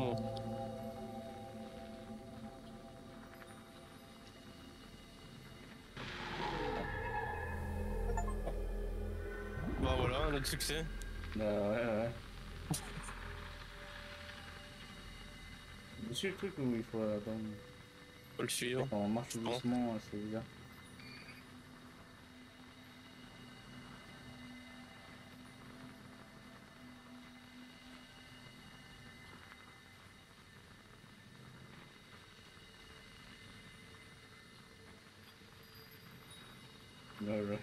Oh. Bah voilà, notre succès. Bah ouais. C'est le truc où il faut attendre. Faut le suivre. Quand on marche doucement, c'est bizarre. Right.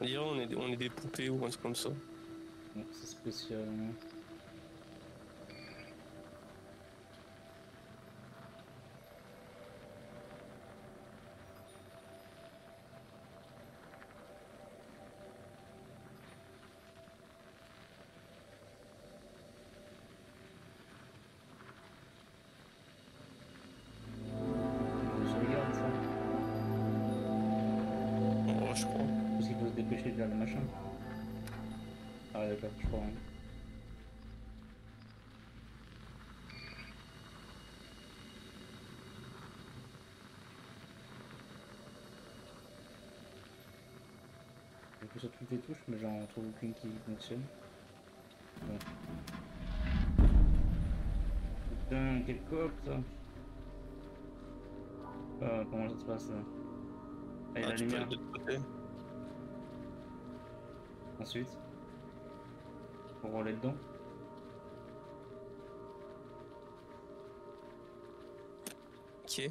On dirait on est des poupées ou un truc comme ça. C'est spécial. Hein. Dépêcher de faire le machin. Ah d'accord, je crois. J'appuie sur toutes les touches, mais j'en trouve aucune qui fonctionne. Ouais. Putain, quel coop ça. Ah, comment ça se passe là? Ah, il y a la lumière. Ensuite, on roulait dedans. Ok. En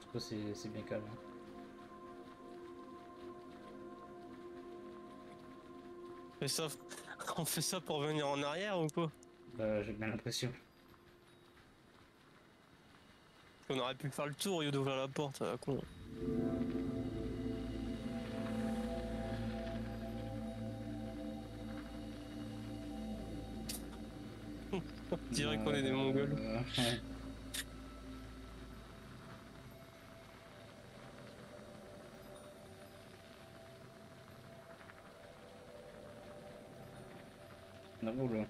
tout cas, c'est bien calme. On fait ça pour venir en arrière ou quoi? J'ai bien l'impression. On aurait pu faire le tour et d'ouvrir la porte à la con. On dirait qu'on est des Mongols. Non, oula.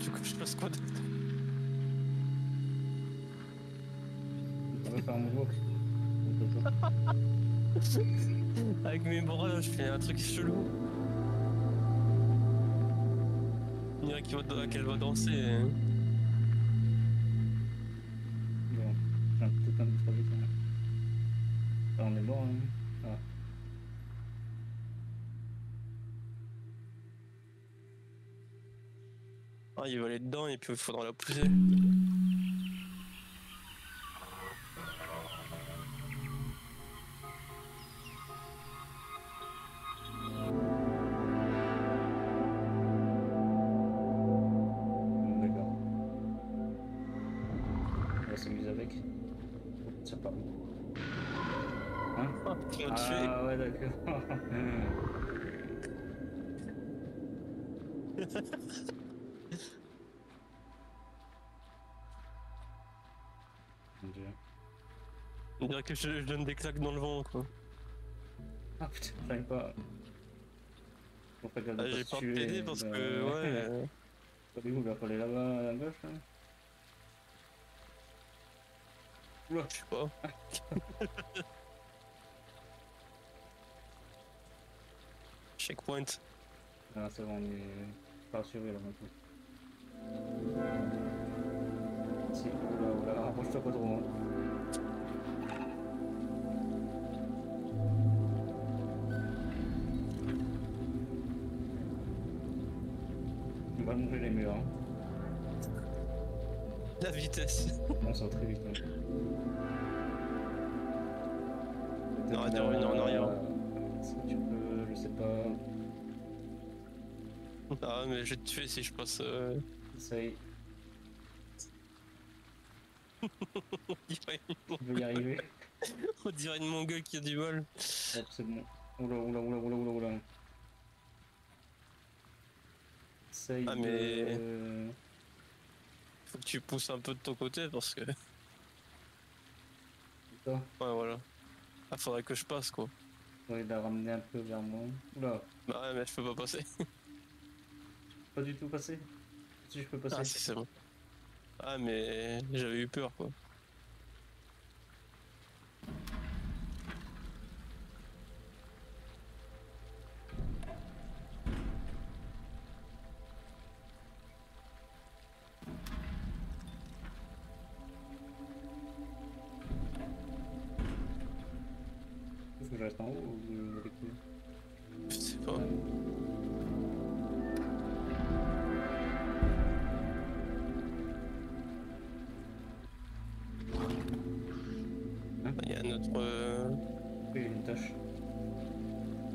Du coup, je passe quoi d'autre? On va faire un moonwalk. Avec mes bras là, je fais un truc chelou. Il y en a qui va, qu'elle va danser. Hein. Bon, j'ai un putain de travail quand même. Là, on est mort, hein. Ah, il va aller dedans et puis il faudra la pousser. D'accord. On va s'amuser avec. Ça part. Hein? Ah, tu m'as tué. Ah ouais, d'accord. On dirait que je donne des claques dans le vent quoi. Ah putain, j'arrive pas. Ah, j'ai pas de PD parce que ouais. T'as vu où là, faut aller là-bas à la gauche là. Oula, je sais pas. Checkpoint. Ah c'est bon, on est pas assuré là maintenant. ことも。J'ai les murs. La vitesse. On sort très vite. On aurait dû revenir en arrière. Si tu peux, je sais pas. Ah mais je vais te tuer si je passe. Essaye. Tu veux y arriver. On dirait une mongole qui a du vol. Hop, c'est bon. Oula, oula, oula, oula, oula, oula. Essaye ah mais... Faut que tu pousses un peu de ton côté parce que... Ouais voilà. Ah faudrait que je passe quoi. Ouais la ramener un peu vers moi. Oula. Bah ouais mais je peux pas passer. Pas du tout passer. Si je peux passer. Ah si c'est bon. Ah mais j'avais eu peur quoi.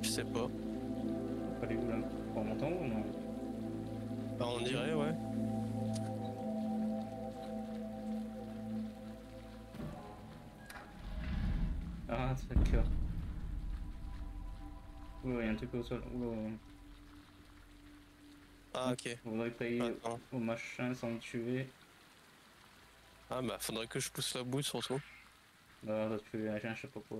Je sais pas. Fallait où là? En montant ou non? Bah on dirait ouais. Ah d'accord. Oula y'a un truc au sol. Oula. Ah ok. Faudrait payer au machin sans me tuer. Ah bah faudrait que je pousse la boule sur toi. Bah là tu fais un je sais pas quoi.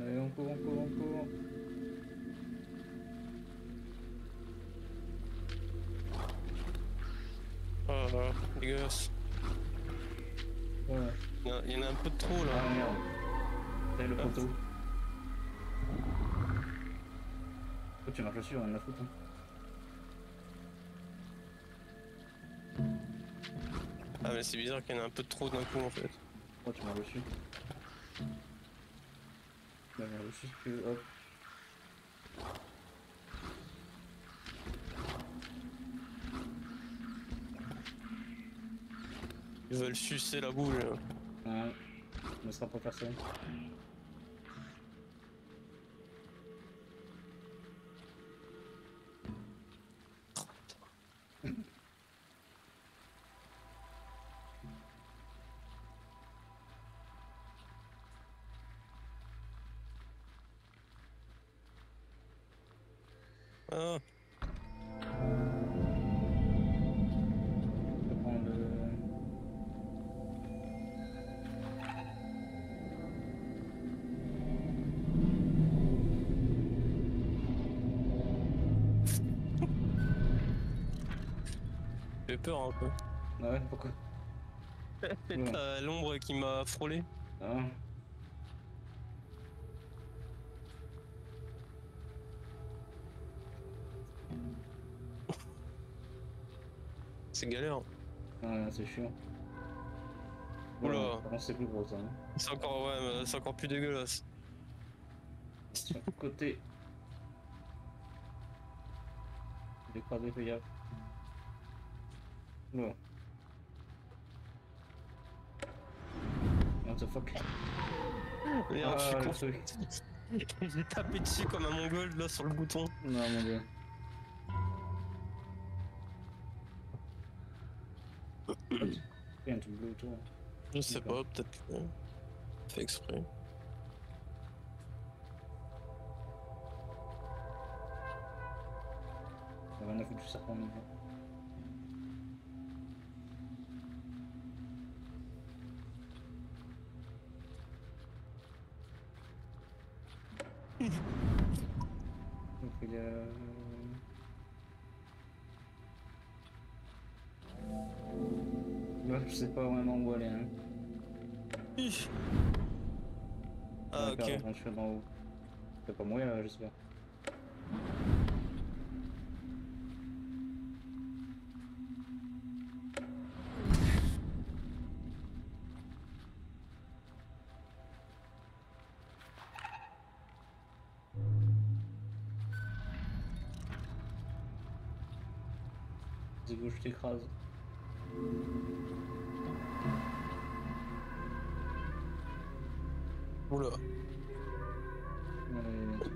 Allez, on court, on court, on court. Oh là, les gars. Voilà. Il y en a un peu de trop là. Ah merde. T'as le poteau. Oh, tu marches dessus, on la fout. Hein. Ah, mais c'est bizarre qu'il y en a un peu de trop d'un coup en fait. Oh, tu marches dessus. Bah merde, je suis que hop. Ils veulent sucer la boule. Ouais, on ne sera pas personne. Ah. Je prends le... J'ai peur un peu. Ah ouais, pourquoi? C'est l'ombre qui m'a frôlé. Ah. C'est galère. Ah c'est chiant. Oula. C'est plus gros ça. Hein. C'est encore, ouais, encore plus dégueulasse. Sur le côté. J'ai croisé, fais gaffe. Oula. What the fuck. Merde, je suis con. J'ai tapé dessus comme un mongol là sur le bouton. Non mon gars. Et un double autour. Je sais pas, peut-être que fait exprès. Ça va, on a vu du serpent niveau. Donc il a... je sais pas vraiment où aller. Hein. Ah ok. Je suis d'en haut. Je vais pas mourir là, j'espère. Dis-vous, je t'écrase. Oula.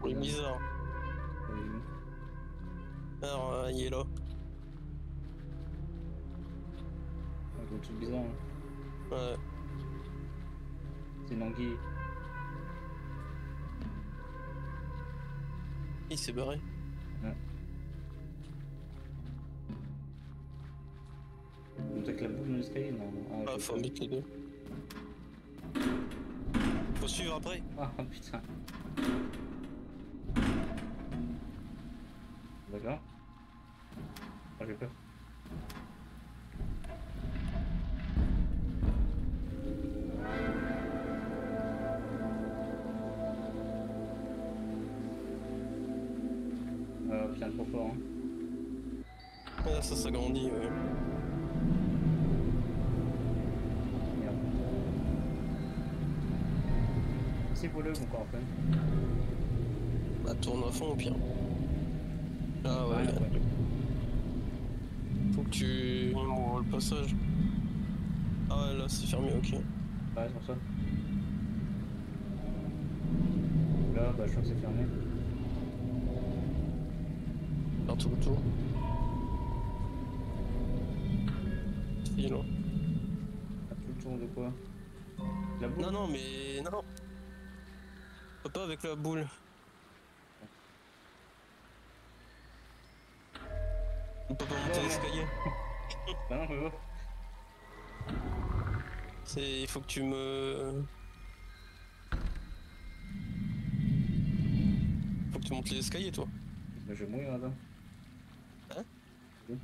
C'est bizarre. Alors, il est là. C'est un truc bizarre. Hein. Ouais. C'est une anguille. Il s'est barré. Ouais. On t'a claqué la boucle dans l'escalier, non? Ah, faut mettre les deux. Suivre après. Ah putain. D'accord. Ah j'ai peur. Ah putain trop fort. Hein. Ah, ça s'agrandit. C'est voleux mon corps en fait. Bah tourne à fond au pire. Ah ouais. Là, ouais. Faut que tu... on le passage. Ah ouais là c'est fermé ok. Ouais c'est pour ça. Là bah je crois que c'est fermé. Faire tout le tour. C'est long. Faire tout le tour de quoi? La boule? Non non mais... non. Pas avec la boule. On peut pas monter l'escalier. Bah non, mais bon. C'est... il faut que tu me... faut que tu montes les escaliers, toi. Mais je vais mourir là-bas. Hein okay.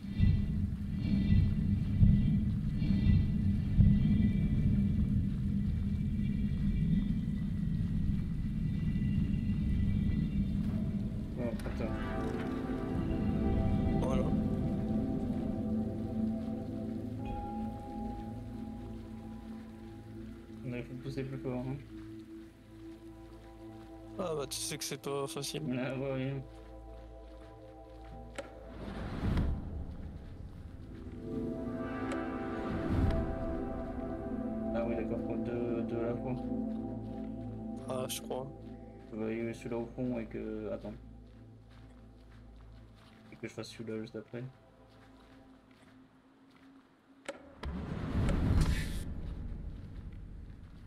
Plus fort, hein. Ah bah tu sais que c'est pas facile. Ah ouais, ouais. Ah oui d'accord, faut deux à la fois. Ah je crois. Il y a celui-là au fond et que... attends. Et que je fasse celui-là juste après.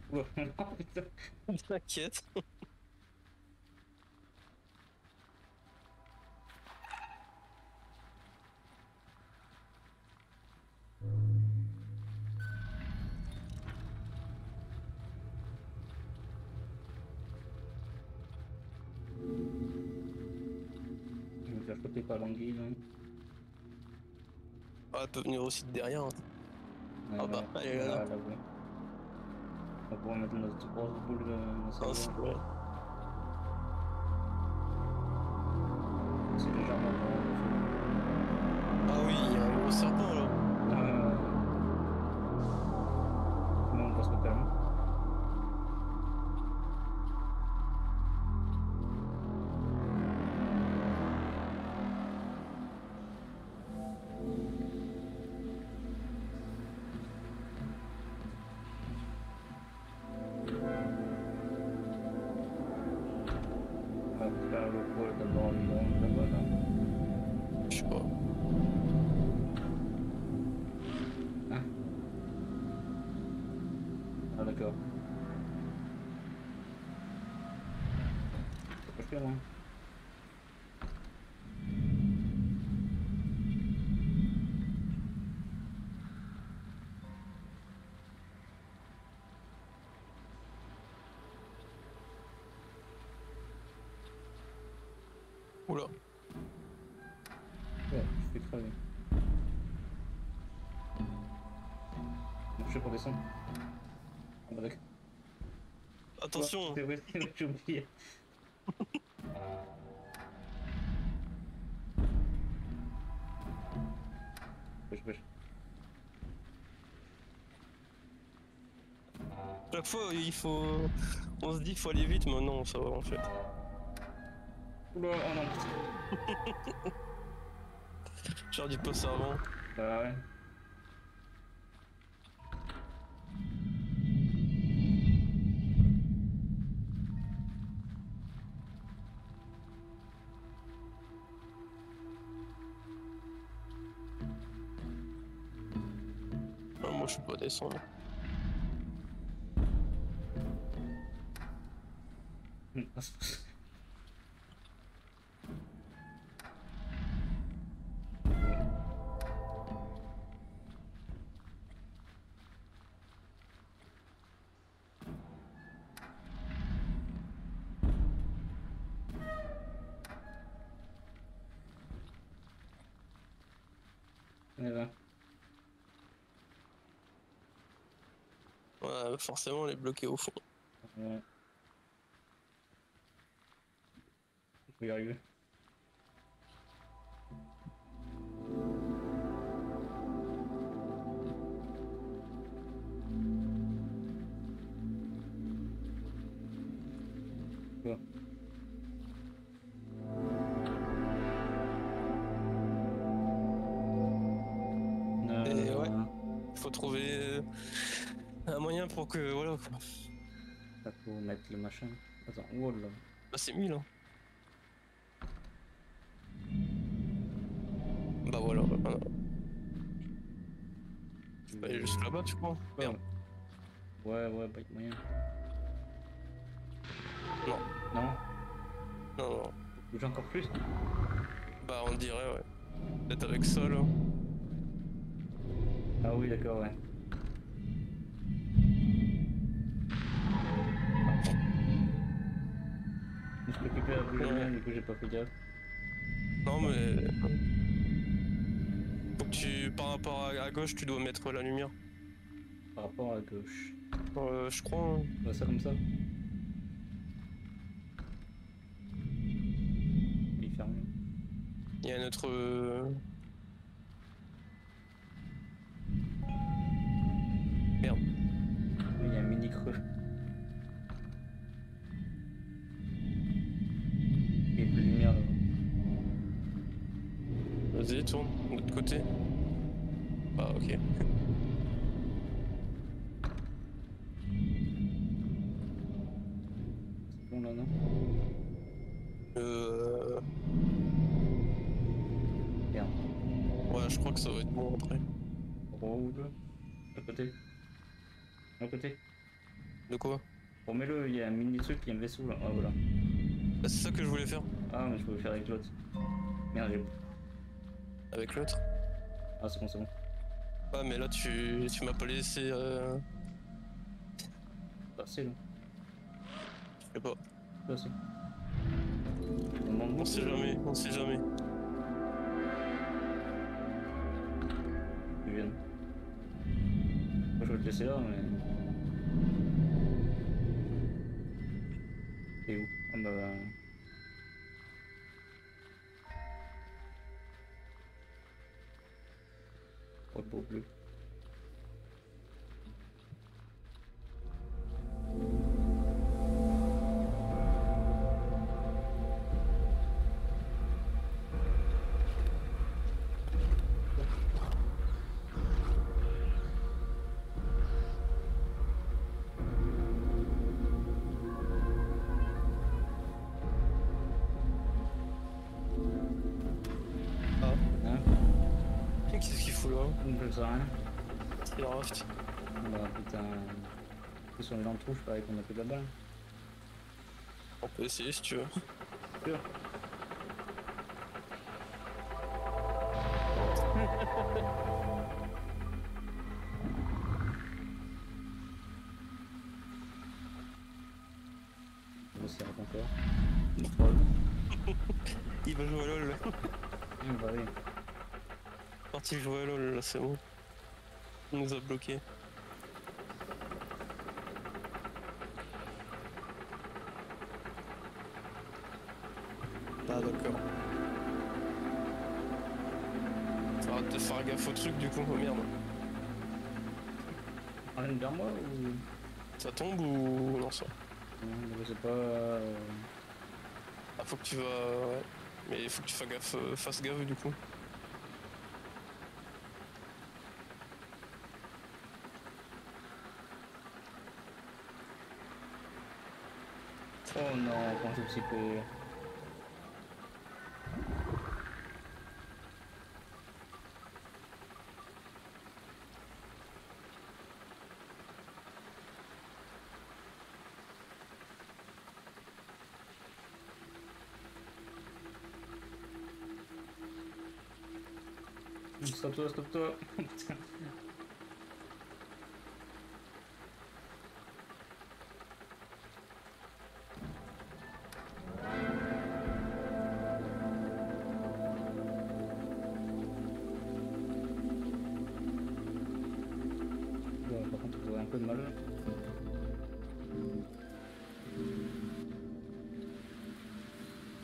Non putain, t'inquiète. Je vais me faire choper par l'anguille. Ah elle peut venir aussi de derrière. Hein. Ouais, ah bah ouais, elle est là. Là ouais. On va pouvoir mettre notre grosse boule dans sa gueule. C'est légèrement pas... ah oui, il y a un gros serpent là. Non, on passe pas calme. Je sais pas. exactement. Oula. Ouais, c'est crevé. Je redescends. Avec. Attention! C'est vrai, c'est vrai, j'ai oublié. Bouge. Chaque fois, il faut. On se dit qu'il faut aller vite, mais non, ça va en fait. Oula, oh non! Genre, dis pas ça avant. Bah ouais. Je peux pas descendre. Ouais, forcément, on est bloqué au fond. Ouais. Je peux y arriver. Bon. Et ouais, faut trouver... un moyen pour que voilà quoi. Ça peut mettre le machin. Attends, wow là. Bah c'est mis là. Bah voilà. Je vais aller jusque là-bas tu crois. Merde. Ouais, pas de moyen. Non. Bouge encore plus. Bah on dirait ouais. Peut-être avec ça là. Ah oui d'accord ouais. Je me suis occupé à bouger rien, du coup j'ai pas fait gaffe. Non mais... Faut que tu... Par rapport à gauche, tu dois mettre la lumière. Par rapport à gauche... je crois... Hein. Ça comme ça. Il est fermé. Il y a notre... Merde. Il y a un mini creux. Vas-y, tourne, de l'autre côté. Ah, ok. C'est bon là, non? Merde. Ouais, je crois que ça va être bon après. Roule. À côté. À côté. De quoi? Remets-le, il y a un mini truc, il y a un vaisseau là. Ah, voilà. Ah, c'est ça que je voulais faire. Ah, mais je voulais faire avec l'autre. Merde, j'ai. Avec l'autre. Ah c'est bon c'est bon. Ouais mais là tu m'as pas laissé passer là. Je sais pas. Passer. On sait jamais, on sait jamais. Ils viennent. Moi je vais te laisser là mais.. Et où? Ah bah. Repos bleu. C'est le raft. Bah putain. Ils sont dans le trou, je parie qu'on a plus de la balle. On peut essayer si tu veux. sûr. Il va jouer à LOL. Bah oui. Parti jouer à LOL là, c'est bon. On nous a bloqué. Ah d'accord. Arrête de faire gaffe au truc du coup, oh merde. On est derrière moi ou... Ça tombe ou non ça? Je sais pas... Ah faut que tu vas... Ouais. Mais il faut que tu fasses gaffe du coup. Oh non, quand je suis peu... Stop-toi. Bon, par contre, on aurait un peu de mal.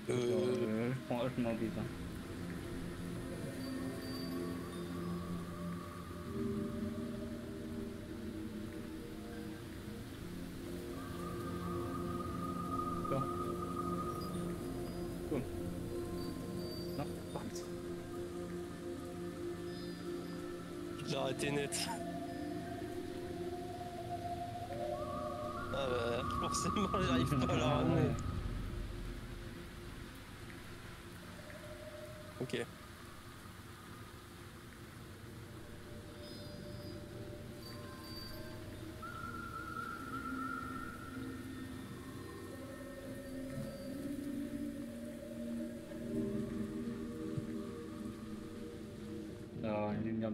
Je prends hautement vite. T'es net. Ah bah forcément j'arrive pas à la ramener. Ok.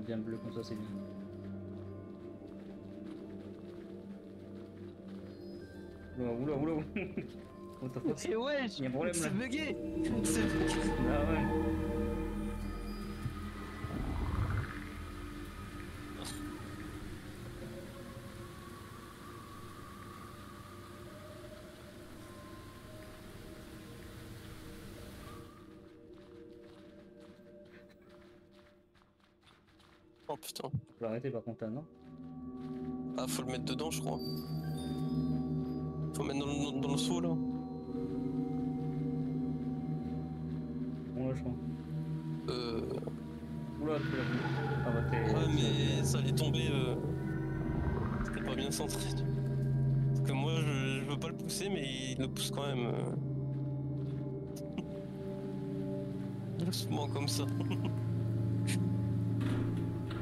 Bien bleu comme ça c'est bien. Oula. Et ouais, il y a un problème là. C'est bugué. Ah ouais. Oh putain. Faut l'arrêter par contre là, non? Ah faut le mettre dedans je crois. Faut le mettre dans le seau là. Bon là je crois. Oula tu l'as vu. Ah bah t'es... Ouais mais ça allait tomber... C'était pas bien centré. Parce que moi je veux pas le pousser mais il le pousse quand même. Doucement comme ça.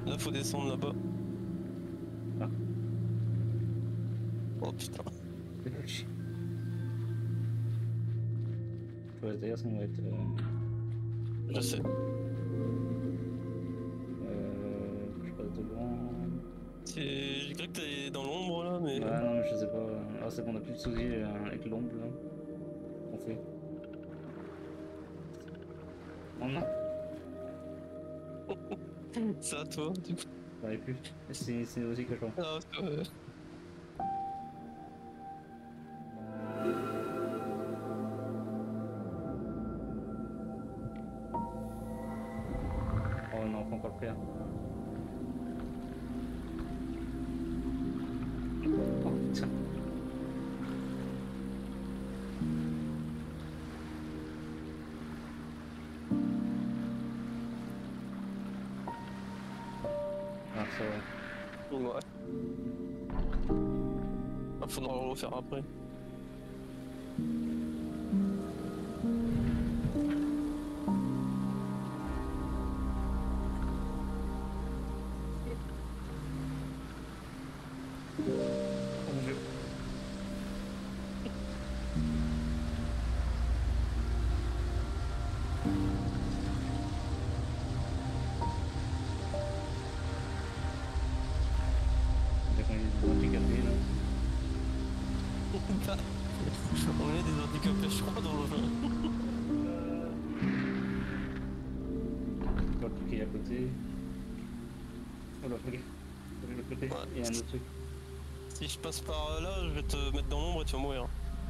Là faut descendre là-bas. Ah. Oh putain. Ouais d'ailleurs ça va être... Je sais. Je sais pas de loin... J'ai cru que t'es dans l'ombre là mais... Ah non je sais pas... Ah c'est qu'on a plus de soucis avec l'ombre là. On fait... Oh non. C'est à toi, du coup. J'arrive plus. C'est aussi que je pense. Ah, c'est vrai. Oh non, pas encore le prix. Oh putain. Ouais. Il faudra le refaire après. je crois dans... Pas cliquer à côté. Oh là, regarde. De l'autre côté, il y a un autre truc. Si je passe par là, je vais te mettre dans l'ombre et tu vas mourir.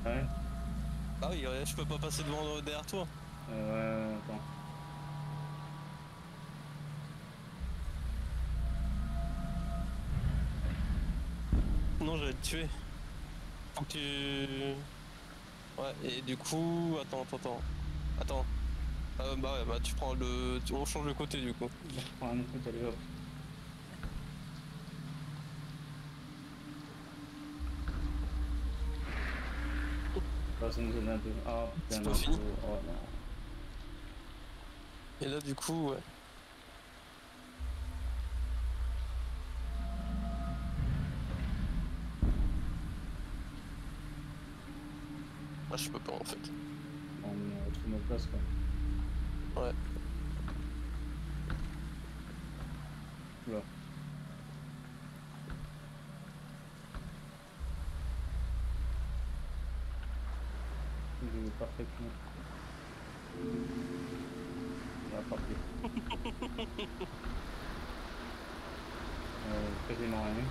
Ouais. Ah oui, je peux pas passer devant derrière toi. Ouais, attends. Non, je vais te tuer. Faut que tu... Ouais, et du coup... Attends. Bah tu prends le... On change de côté du coup. Je prends un autre côté, allez hop. Oh, ça nous donne un peu... Oh putain, non, fini. Oh non. Et là du coup, ouais. Moi je peux pas en fait. On retrouve notre place quoi. Ouais. Oula. Il est parfaitement. On a parfait. Quasiment rien.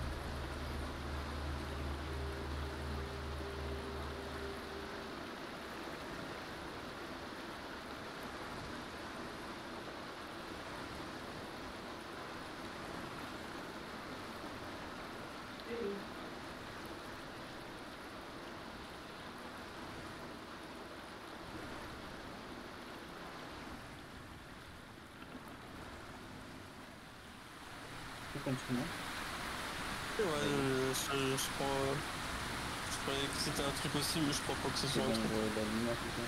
Continue. Ouais, je croyais que c'était un truc aussi, mais je crois pas que ce soit un truc. La lumière, tout ça.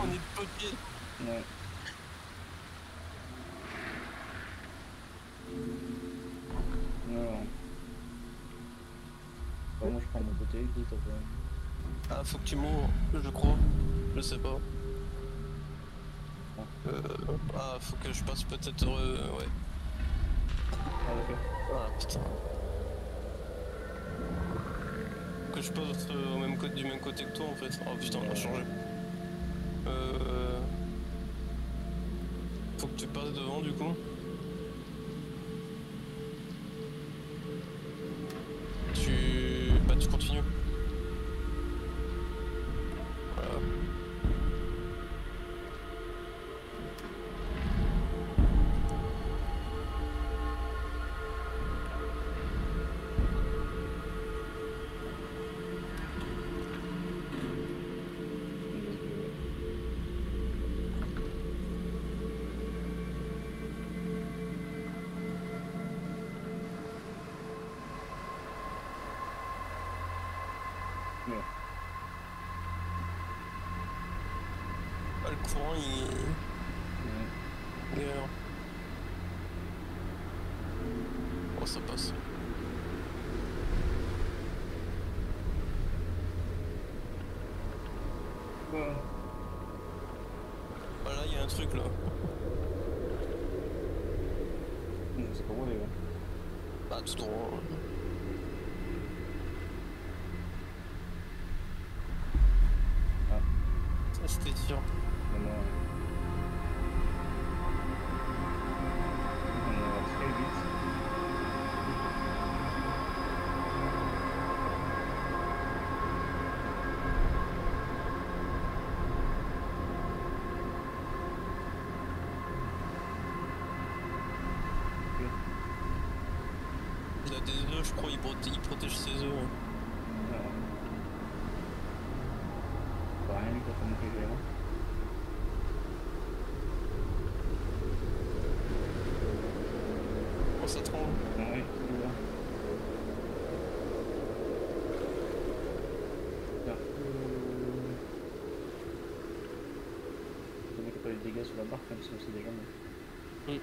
On est de papier. Ouais. Moi je prends mon côté, écoute après. Ah, faut que tu mourres, je crois. Je sais pas. Ah, faut que je passe peut-être. Ouais. Ah, d'accord. Ah, putain. Faut que je passe du même côté que toi en fait. Ah, putain, on a changé. Faut que tu passes devant du coup. Tu continues. Voilà. Le courant il est là. Oh, ça passe. Voilà, il y a un truc là. C'est pas où on est là. Bah tout droit. Ah. Ça c'était sûr. Il a des œufs, je crois, il protège ses œufs. Rien quand on est là. Oh, ça tremble. Oui, c'est là. Il n'y a pas eu de dégâts sur la barre comme ça, c'est dégâts. Oui.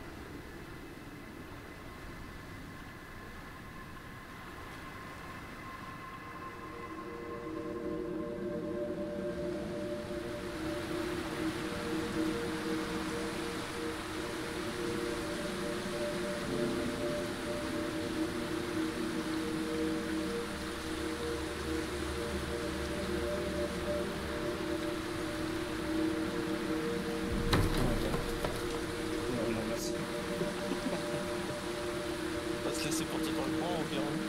c'est parti dans le coin environ.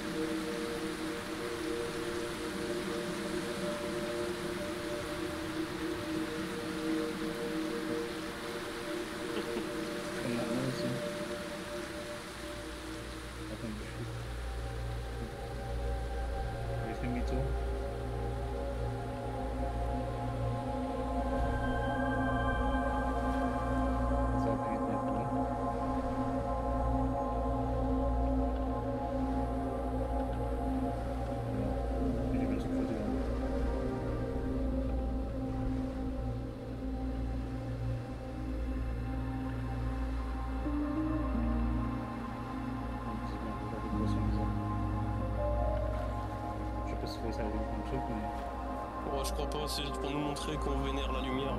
Ouais, je crois pas, c'est juste pour nous montrer qu'on vénère la lumière.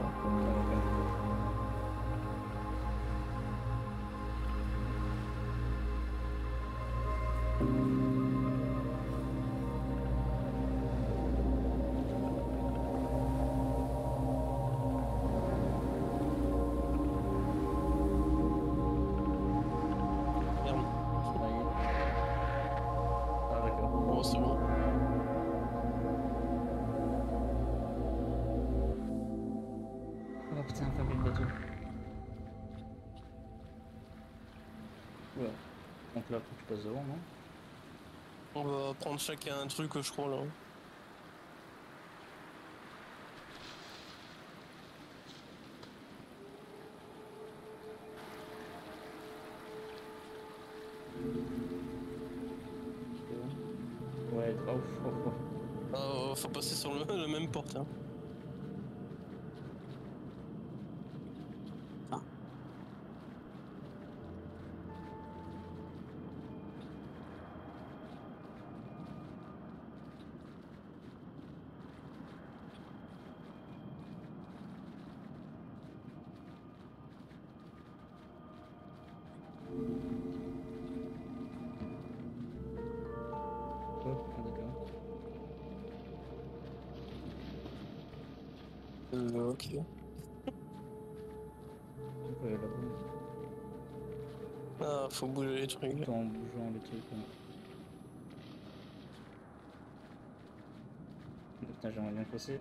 Donc là, tu passes devant, non? On va prendre chacun un truc, je crois, là. Ouais, ouf, ouf, ouf. Ah, faut passer sur la même porte, hein. Ok. Ah, faut bouger les trucs. Attends, en bougeant les trucs. Hein. Putain, j'aimerais bien passer.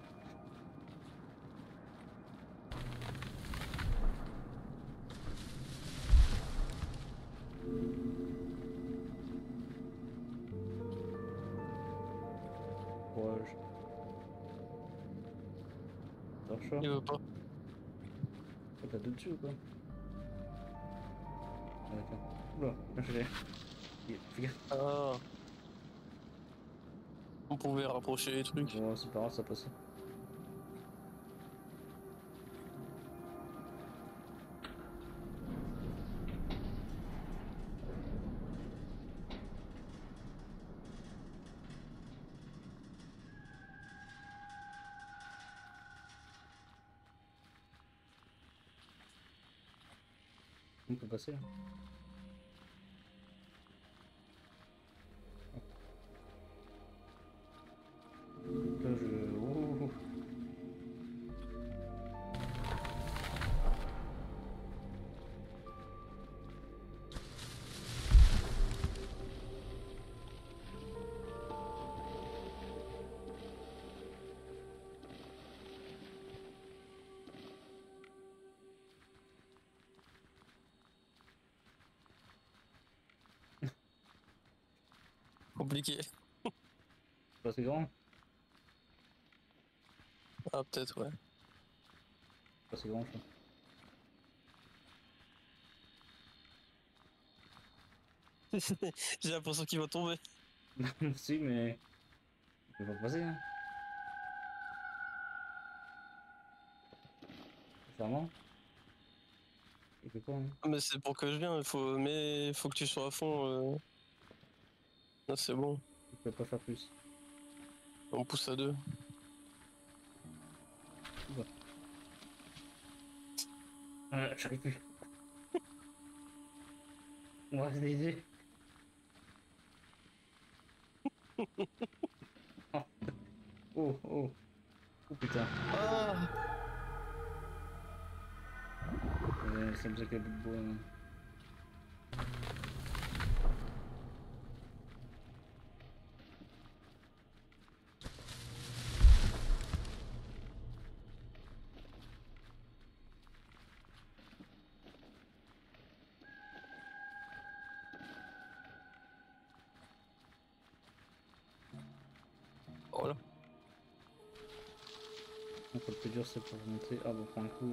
Courage. Il veut pas. T'as deux dessus ou quoi? Oula, je l'ai. Ah. On pouvait rapprocher les trucs. Ouais, c'est pas grave, ça passait. On peut passer là. Là je... Oh. Compliqué. C'est pas si grand. Ah peut-être ouais. C'est pas si grand je crois. J'ai l'impression qu'il va tomber. Si mais... Il va pas passer hein. Clairement. Il fait quoi hein. Ah, mais c'est pour que je vienne, faut que tu sois à fond. Ah, c'est bon. On peut pas faire plus. On pousse à deux. Ouais. J'arrive plus. On va se l'aider. Oh, oh. Oh putain. Ah ça me faisait qu'elle bout de bois. Donc le plus dur c'est pour monter. Ah bon, pour un coup.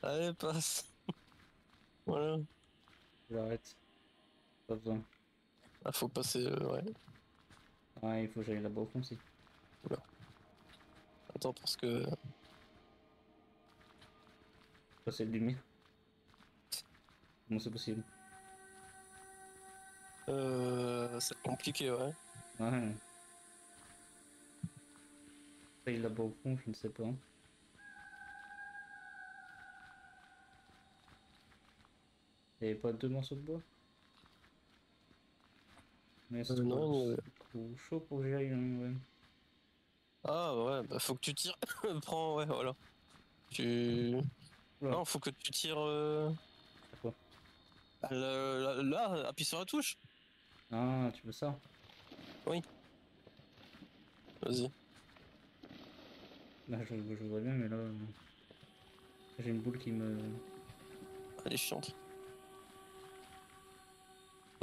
Allez, passe. Voilà. J'arrête. Pas besoin. Ah, faut passer, ouais. Ouais, il faut que j'aille là-bas au fond aussi. Oula. Attends, parce que... Passer le lumière. Comment c'est possible? C'est compliqué, ouais. Ouais. Il est là-bas au fond, je ne sais pas. Il n'y avait pas deux morceaux de bois? Mais c'est trop chaud pour gérer, ouais. Ah ouais, bah faut que tu tires. Prends, ouais, voilà. Tu... Ouais. Non, faut que tu tires... Quoi? Là, appuie sur la touche. Ah, tu veux ça? Oui. Vas-y. Là, je vois bien, mais là... J'ai une boule qui me... Elle est chiante.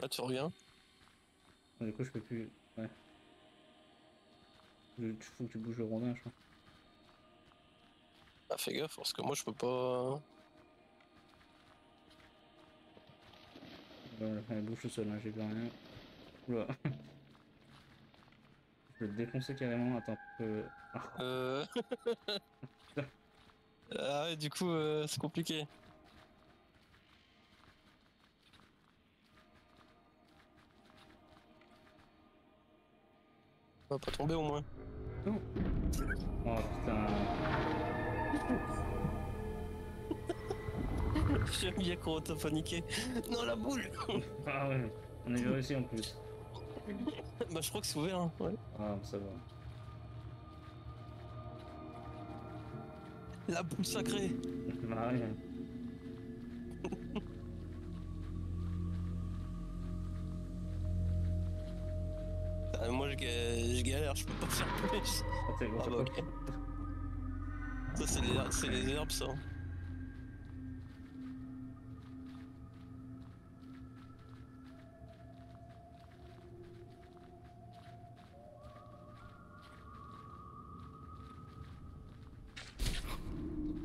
Là tu reviens. Du coup je peux plus... Ouais. Faut que tu bouges le rondin, je crois. Ah fais gaffe parce que moi je peux pas... Voilà, elle bouge tout seul, hein, j'ai plus rien. Oula. Je peux te défoncer carrément, attends. Ah ouais, du coup c'est compliqué. On va pas tomber au moins. Non. Oh putain. J'aime bien qu'on t'a paniqué. Non la boule. Ah ouais, on a bien réussi en plus. Bah je crois que c'est ouvert hein, ouais. Ah ça va. La boule sacrée. Bah ouais. Moi je galère, je peux pas faire plus. Ah, bon, ah bah ok. Ça c'est les herbes ça.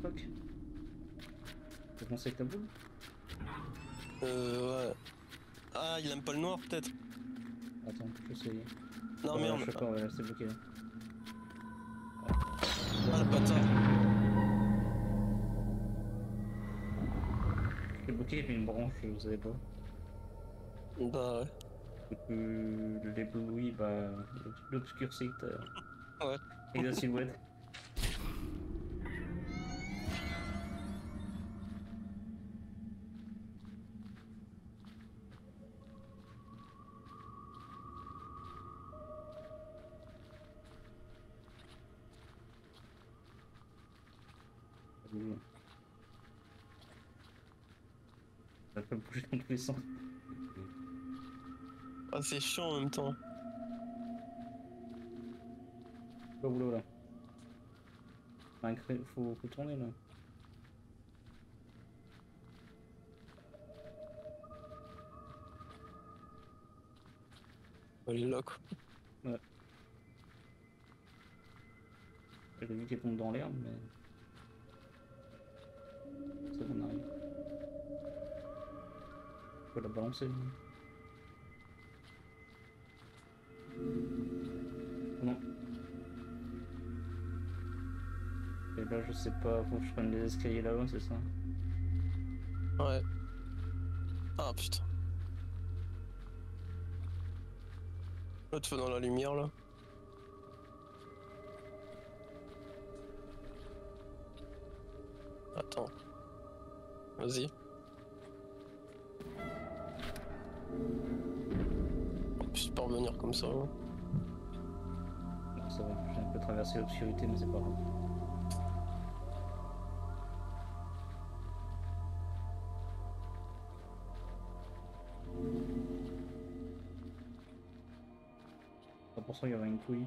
Fuck. T'as commencé avec ta boule? Ouais. Ah il aime pas le noir peut-être. Attends, je sais. Non, mais on ne peut pas, ouais, c'est bloqué là. Ah le bâtard! C'est bloqué, il y avait une branche, vous savez pas. Bah ouais. L'ébloui, bah. L'obscurcit. Ouais. Et la silhouette. Ça peut bouger dans tous les sens. Ah oh, c'est chiant en même temps. Pas boulot là. Faut tourner là. Elle est là quoi. Ouais. J'ai vu qu'elle tombe dans l'herbe mais... On arrive. Faut la balancer. Non. Et là je sais pas, faut que je prenne les escaliers là-haut, c'est ça? Ouais. Ah putain. Là tu vas dans la lumière là. Attends. Vas-y. Je peux pas revenir comme ça. Hein. Ça va, j'ai un peu traversé l'obscurité, mais c'est pas grave. 100% il y aura une touille.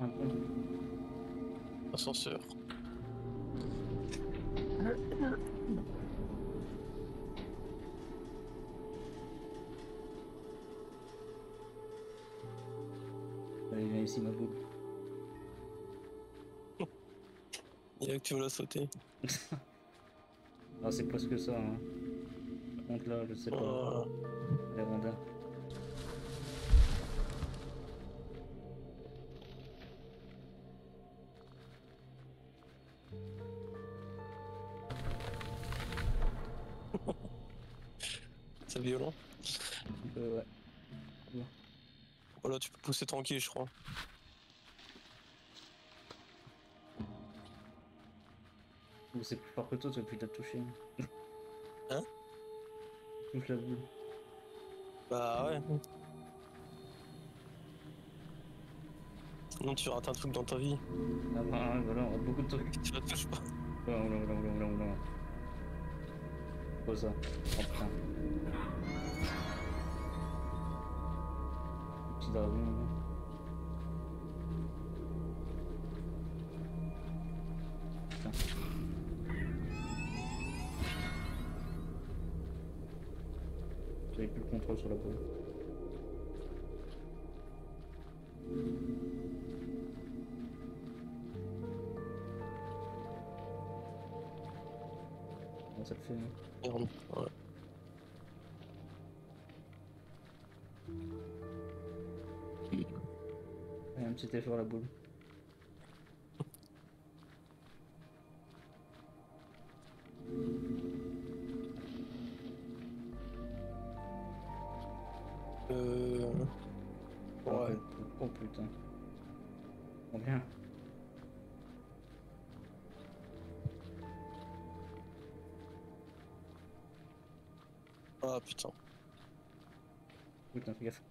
Un pont. Ascenseur. Allez, j'ai laissé ma boule. Il y a que tu veux la sauter. Ah, c'est presque ça. Hein. Par contre, là, je sais pas. Les rondins. C'est violent. Ouais. Voilà, tu peux pousser tranquille, je crois. C'est plus fort que toi, depuis t'as touché. Hein? Touche la boule. Bah ouais. Sinon tu rates un truc dans ta vie. Ah bah ouais, voilà, on rate beaucoup de trucs. Tu la touches pas. Oula, oula. Pose ça. Emprunt. Petit dragon. J'avais plus le contrôle sur la boule. Bon, ça le fait, non? Ouais. Et un petit effort à la boule. Ouais. Oh putain. Combien? Ah putain. Putain, fais gaffe.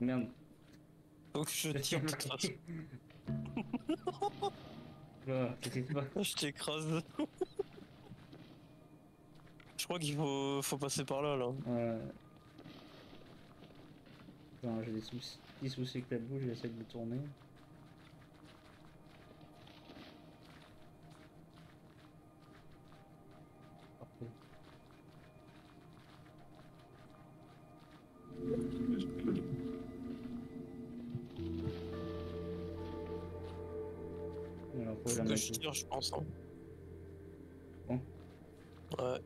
Merde. Faut que je tire de toute façon. Là, t'inquiète pas. Je t'écrase. Je crois qu'il faut passer par là. Attends, j'ai des soucis. Petits soucis avec la boule, j'essaie de le tourner. Parfait. Alors, faut la mettre. Je tire, je pense. Hein. Bon. Ouais.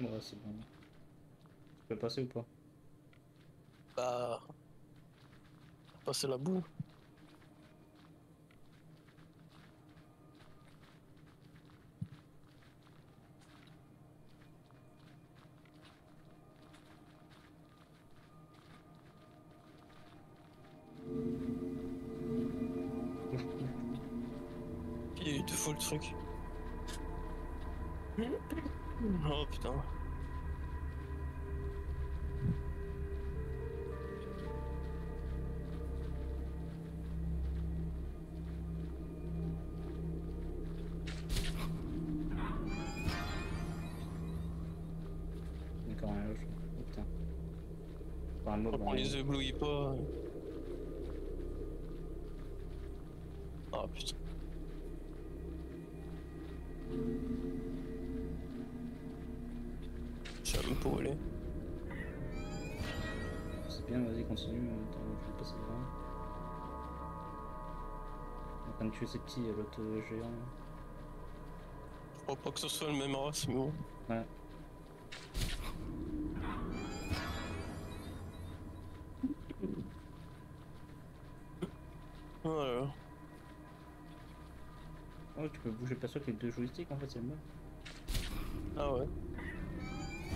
Ouais, c'est bon. Tu peux passer ou pas? Bah... passer la boue. Il te faut le truc. Oh putain. Encore un loge. Putain. Enfin, mot, on les éblouit pas. Oh putain. Pour aller. C'est bien, vas-y, continue. Attends, je vais passer devant. On est en train de tuer ces petits, l'autre géant. Je crois pas que ce soit le même race, mais bon. Ouais. Voilà. Oh, tu peux bouger pas ça avec les deux joysticks, en fait, c'est le même. Ah ouais.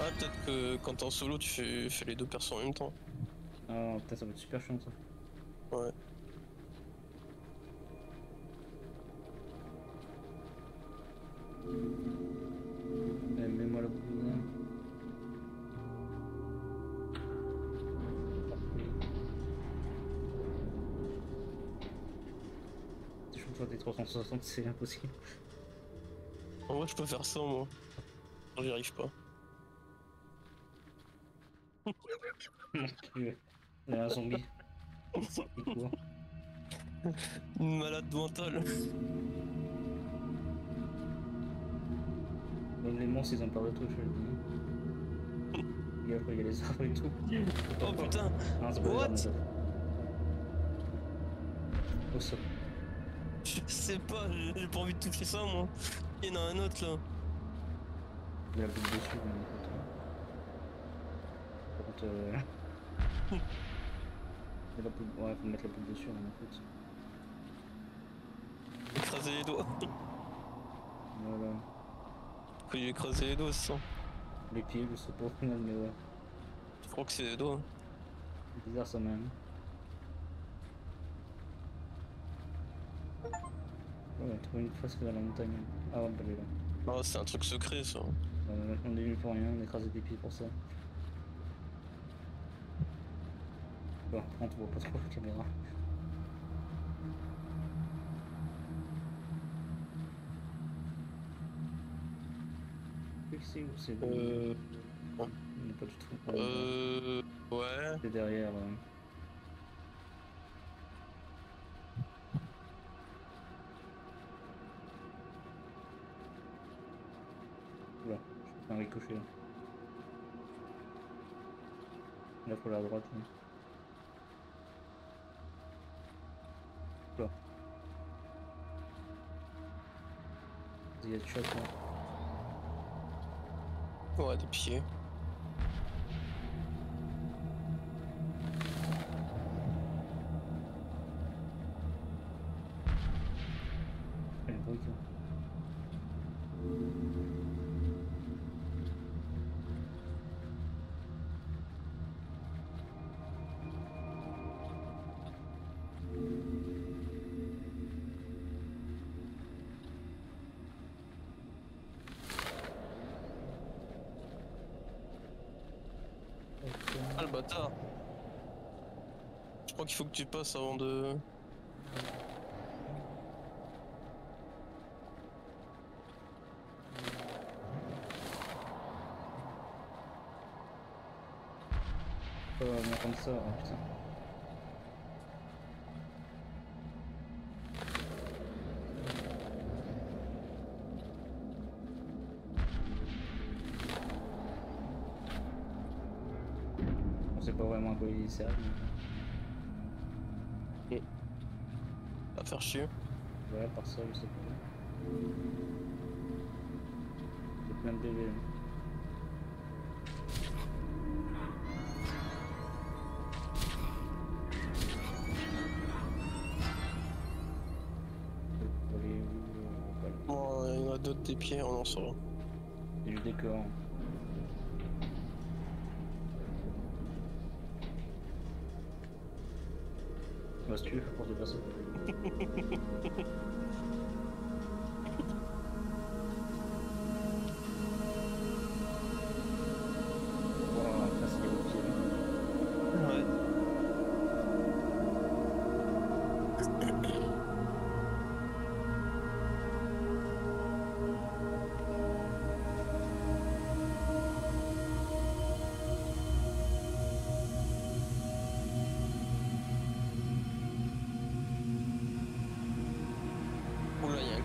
Ah, peut-être que quand t'es en solo, tu fais les deux persos en même temps. Ah, putain, ça va être super chiant ça. Ouais. Mets-moi la boule. toi des 360, c'est impossible. En vrai, je peux faire ça, moi. J'y arrive pas. Il y a un zombie. Une malade mentale. Les monstres, ils en parlent de tout, je le dis. Et après, il y a les arbres et tout. Oh putain! What? Au sol. Je sais pas, j'ai pas envie de toucher ça, moi. Il y en a un autre là. Il y a la boule dessus, mais écoute. Ouais, faut mettre la boule dessus, mais écoute. J'ai écrasé les doigts. Voilà. Pourquoi j'ai écrasé les doigts, ça? Les pieds, je sais pas au final, mais ouais. Je crois que c'est les doigts. C'est bizarre ça, même. Ouais, on a trouvé une fresque dans la montagne. Ah ouais, bah elle est là. Ah, c'est un truc secret ça. On est venu pour rien, on a écrasé des pieds pour ça. Bon, on te voit pas trop la caméra. C'est où c'est bon. Non, pas du tout. Ouais. C'est derrière. Un ricochet là. Là faut la droite. Là. Il y a du choc là. Ouais, des pieds. Ah le bâtard! Je crois qu'il faut que tu passes avant de... Oh, on attend ça, oh, putain. Pas vraiment à quoi il sert. Ok. Va faire chier. Ouais, par ça, je sais pas. Il y a plein de bébés. Bon, il y en a d'autres des pieds, on en sort. Il y a du décor. Bah si tu veux, pour dépasser.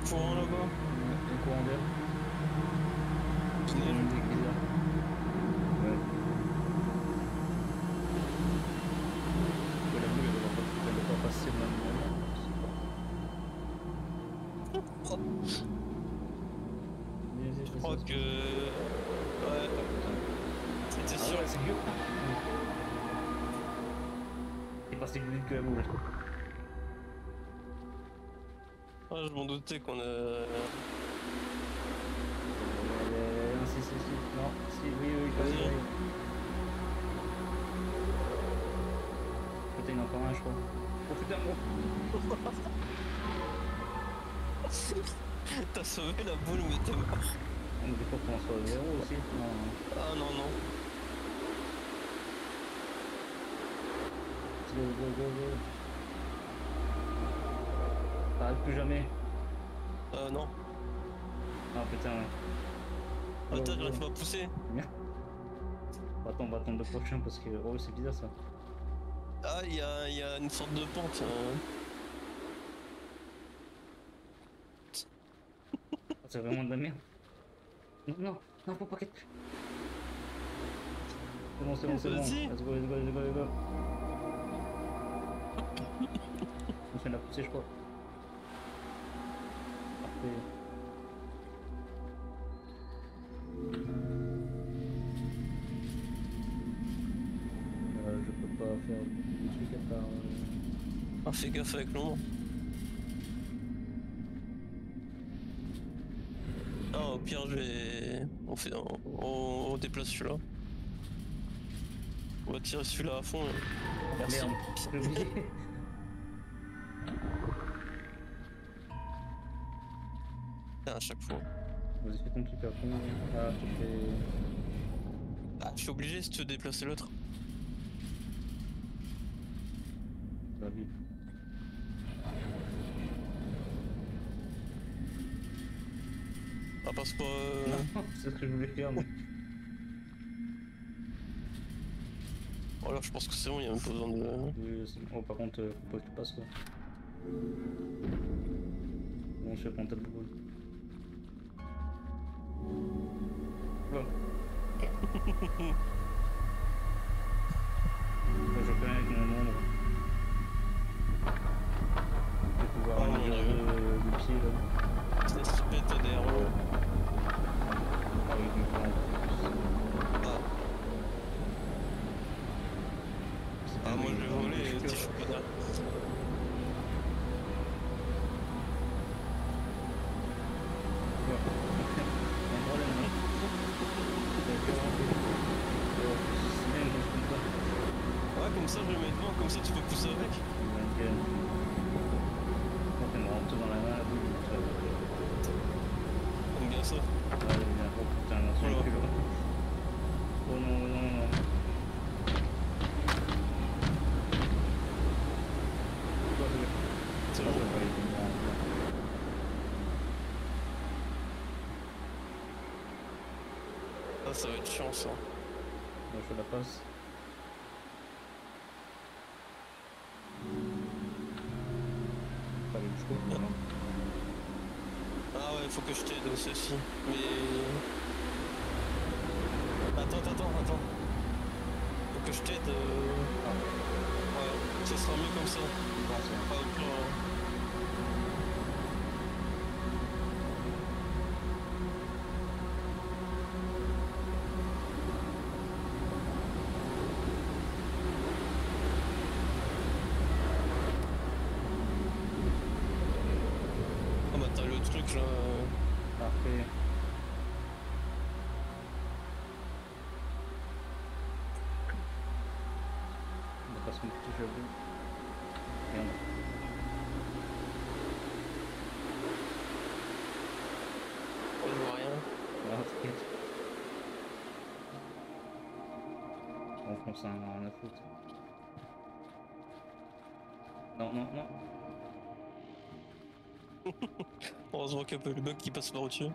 Courant là-bas. Un courant d'air. C'est une ajoutée qui est là. Ouais. La boule elle doit pas passer maintenant. Je crois que... Ouais. C'était sûr. C'est mieux. Il est passé plus vite que la boule. Ah, je m'en doutais qu'on a... Si, si, si, non, si, oui, vas-y. Putain, il y en a encore un, je crois. Oh putain, bon. T'as sauvé la boule, mais t'es mort. On ne peut pas qu'on soit zéro aussi. Non. Ah non, non. Go, go, go, go. t'arrêtes plus jamais. Non. Ah putain ouais. Oh, attends, j'arrive pas à pousser. Attends, on va attendre le prochain parce que oh, c'est bizarre ça. Ah, il y a une sorte de pente. C'est vraiment de la merde. Non, non, non, faut pas qu'être. C'est bon, c'est bon, c'est bon. Let's go, let's go, let's go, let's go. On fait la poussée, je crois. Parfait. Je peux pas faire des trucs à part. Ah, fais gaffe avec l'ombre. Ah, au pire, je vais. On déplace celui-là. On va tirer celui-là à fond. Oh, merci. Merde. À chaque fois. Vas-y, fais ton truc à fond. Ah, tu fais. Ah, je suis obligé si tu veux déplacer l'autre. Ça va vite. Ah, passe pas. C'est ce que je voulais faire, moi. Oh là, je pense que c'est bon, il y a même pas besoin de. Oui, c'est bon, par contre, faut pas que tu passes quoi. Bon, je vais prendre ta boule. Oh. Je connais avec mon ombre. Je vais pouvoir aller le pied là. C'est ce pète des héros. Ah oui, du coup. Ah, moi je vais voler et je suis pas là. Comme ça, je le mets devant, comme ça tu peux pousser avec. Ok. On me rentre dans la main, la boule. T'aimes bien ça? Ouais, j'aime bien. Oh putain, non, c'est plus loin. Oh non, non, non. C'est bon. Ah, ça va être chiant ça. Moi, je la passe. Ah ouais, faut que je t'aide aussi, mais... Attends. Faut que je t'aide... Ouais, ça sera mieux comme ça. Bon, ça va pas plus... Ça n'a rien à foutre. Non. Heureusement qu'il y a un peu le bug qui passe par au-dessus.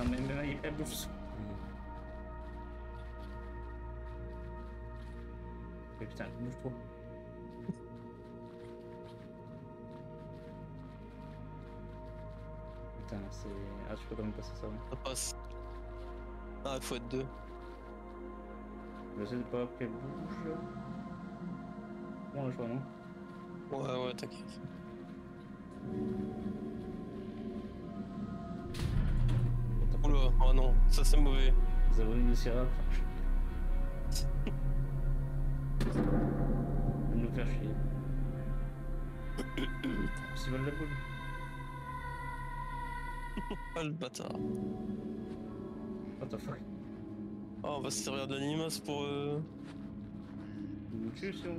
Merde, mais là, il bouffe. Mais putain, bouge-toi. Putain, c'est. Ah, je peux quand même passer ça, ouais. Ça passe. Ah, il faut être deux. Je sais pas qu'elle bouge. Bon, là, je vois, non? Ouais, ouais, t'inquiète. Oula, oh non, ça c'est mauvais. Vous avez une sirap. Nous faire chier. C'est mal la boule. Ah le bâtard. What the fuck. Oh on va se servir de l'animace pour nous tuer si on...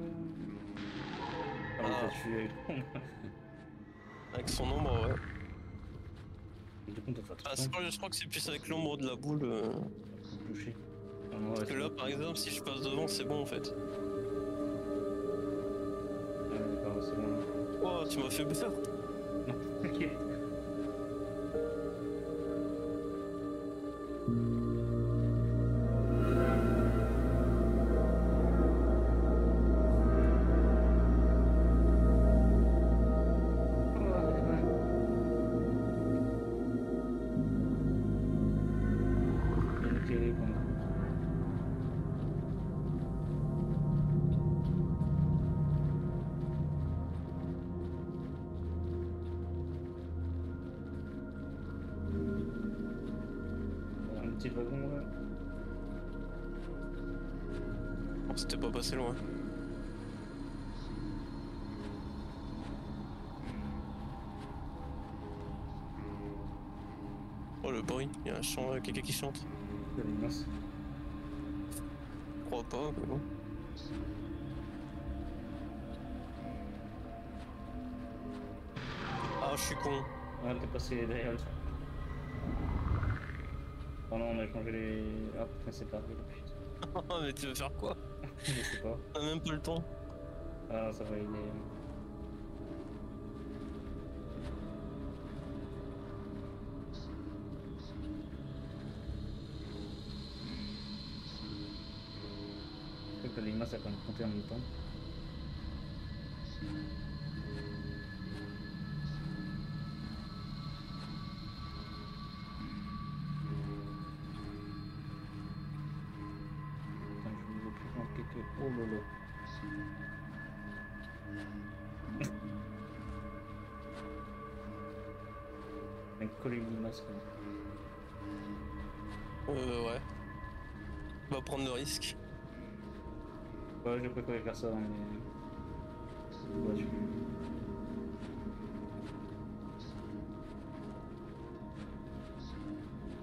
Ah on va tuer avec l'ombre. Avec son ombre ouais. Du coup, on doit faire tout. Ah je crois que c'est plus avec l'ombre de la boule. Touché. Ouais. Vraiment, parce que là, par exemple, si je passe devant, c'est bon en fait. Oh, tu m'as fait peur. Non, t'inquiète. C'était pas passé loin. Oh le bruit, il y a un chant, quelqu'un qui chante. Je crois pas, mais bon. Ah, je suis con. Ouais, t'es passé derrière le truc. Oh non, on a changé les. Ah putain, c'est perdu là, putain. Oh, mais tu veux faire quoi? Je sais pas. On a même pas le temps. Ah non, ça va, il est. Je crois que les masses, ça peut me compter en même temps. Oh lolo. On a collé une limace quand même. Ouais. On va prendre le risque. Ouais, j'ai préféré faire ça, mais... Ouais,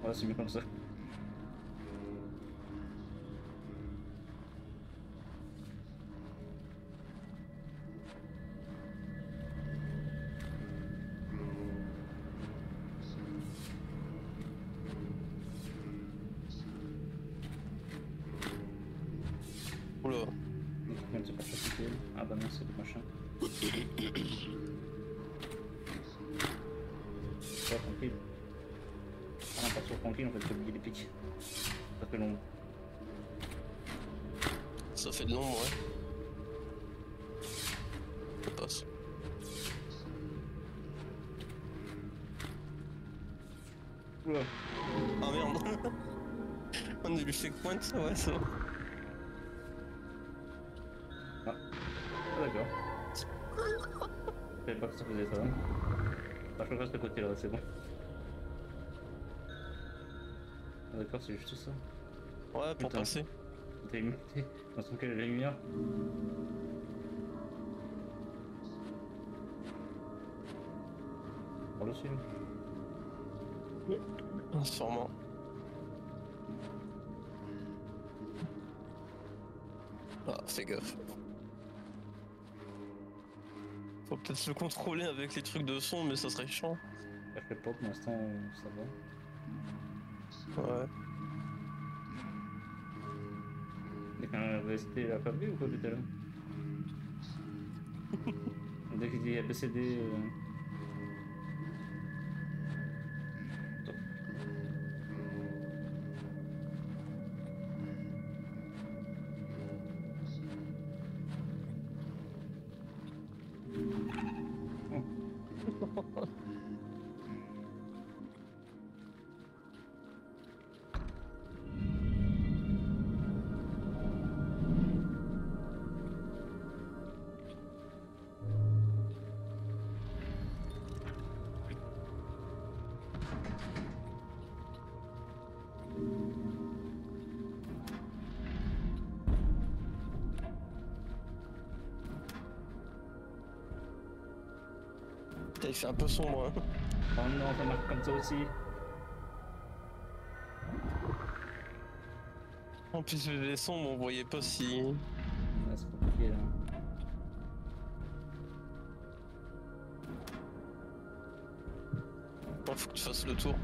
ouais, c'est mieux comme ça. Ah bah non, c'est le machin. C'est pas tranquille. Ah non, pas trop tranquille, on va te oublier les pics. Ça fait l'ombre. Ça fait de l'ombre, ouais. Ça passe. Oula. Ah merde. On a lui fait coin, ça, ouais, ça va. Ah d'accord. Je savais pas que ça faisait ça. Hein. Ah, je regarde ce côté là, c'est bon. Ah d'accord, c'est juste ça. Ouais, pour putain, passer. T'es muté. On se trouve qu'elle a la lumière. Par le dessus. Oui. Sûrement. Ah, fais gaffe. Faut peut-être se contrôler avec les trucs de son, mais ça serait chiant. Je fais pas pour l'instant, ça va. Ouais. Dès qu'on va rester à Fabri ou pas tout à l'heure. Dès qu'il dit ABCD. Il fait un peu sombre. Hein. Oh non, ça marche comme ça aussi. En plus, les sombres, on voyait pas si. Ah, c'est compliqué là. Bon, faut que tu fasses le tour.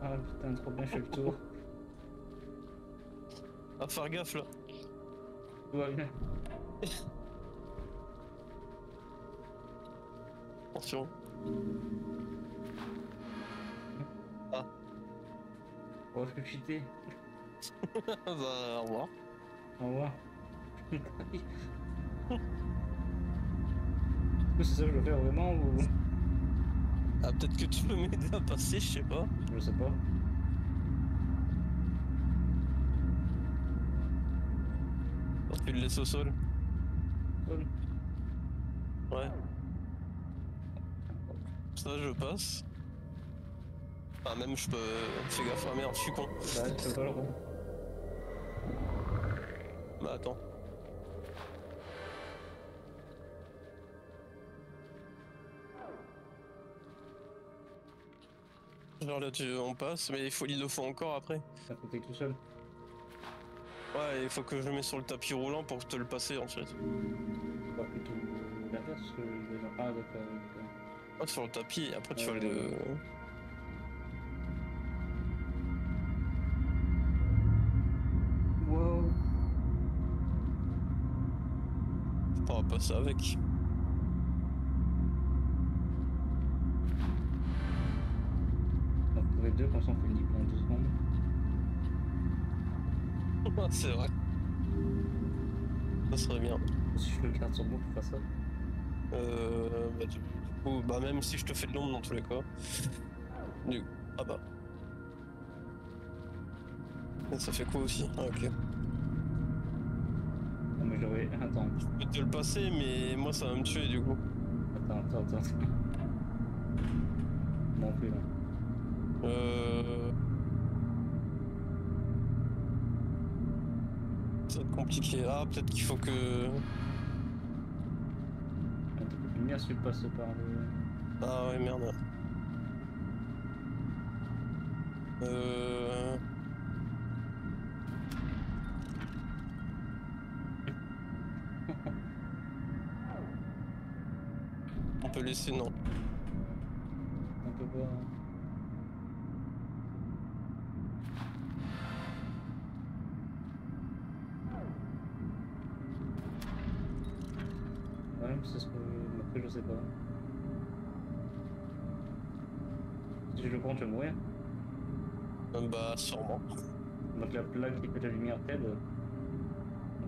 Ah, Ah putain, trop bien, je fais le tour. Va faire gaffe là. Tout va bien. Attention. Ah. On va se cheater. Bah, au revoir. Au revoir. C'est ça que je dois faire vraiment ou... Ah, peut-être que tu peux m'aider à passer, je sais pas. Je sais pas. Tu le laisses au sol. Sol. Ouais. Ça, je passe. Ah, même je peux... Fais gaffe, ah merde, je suis con. Bah, tu peux pas le rond. Bah, attends. Genre là on passe, mais il le faut encore après. Ça peut être tout seul. Ouais, il faut que je le mette sur le tapis roulant pour te le passer en fait. Bah plutôt l'inverse, parce que les gens... Ah d'accord. Ah sur le tapis, et après tu vas le... Wow. Tu pourras passer avec. Qu'on s'en fait le diplôme en 2 secondes. C'est vrai. Ça serait bien. Si je le garde sur moi pour faire ça. Bah, du coup, bah même si je te fais de l'ombre dans tous les cas. Du coup, ah bah. Et ça fait quoi aussi? Ah ok. Non mais j'aurais... Attends. Je peux te le passer mais moi ça va me tuer du coup. Attends. Non plus là. Ça va être compliqué. Ah, peut-être qu'il faut que... Attends, le lumière se passe par le... Ah ouais, merde. On peut laisser, non. On peut pas... C'est ce que après je sais pas. Si je le prends, tu vas mourir. Bah sûrement. Donc la plaque qui fait la lumière t'aide.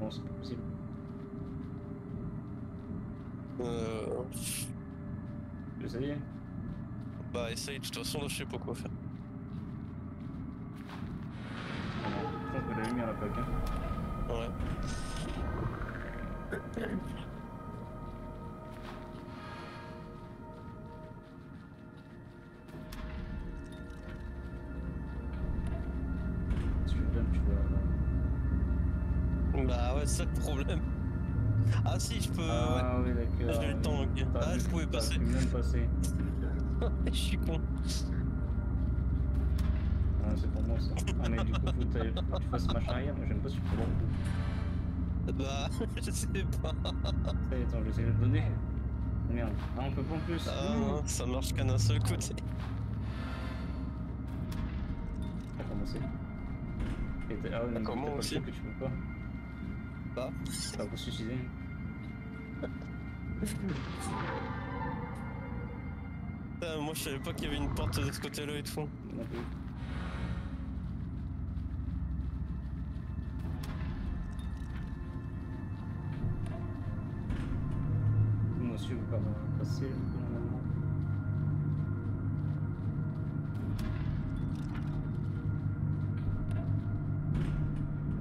Non, c'est pas possible. J'essaye. Bah essaye, de toute façon là je sais pas quoi faire. Je pense que la lumière la plaque hein. Ouais. C'est ça le problème. Ah si je peux... Ah ouais. Oui d'accord. J'ai le temps ok. Ah je pouvais passer. Je suis con. Ah c'est pour moi ça. Ah mais du coup faut que tu fasses machin arrière, moi j'aime pas super bon. Bah je sais pas. Attends je vais essayer de le donner. Merde. Ah on peut pas en plus. Ah non, ça marche qu'à un seul côté. T'as commencé. Ah ouais, comment aussi que tu peux pas. Bah, ça va vous suicider. Moi je savais pas qu'il y avait une porte de ce côté là et tout. Moi aussi je veux pas passer.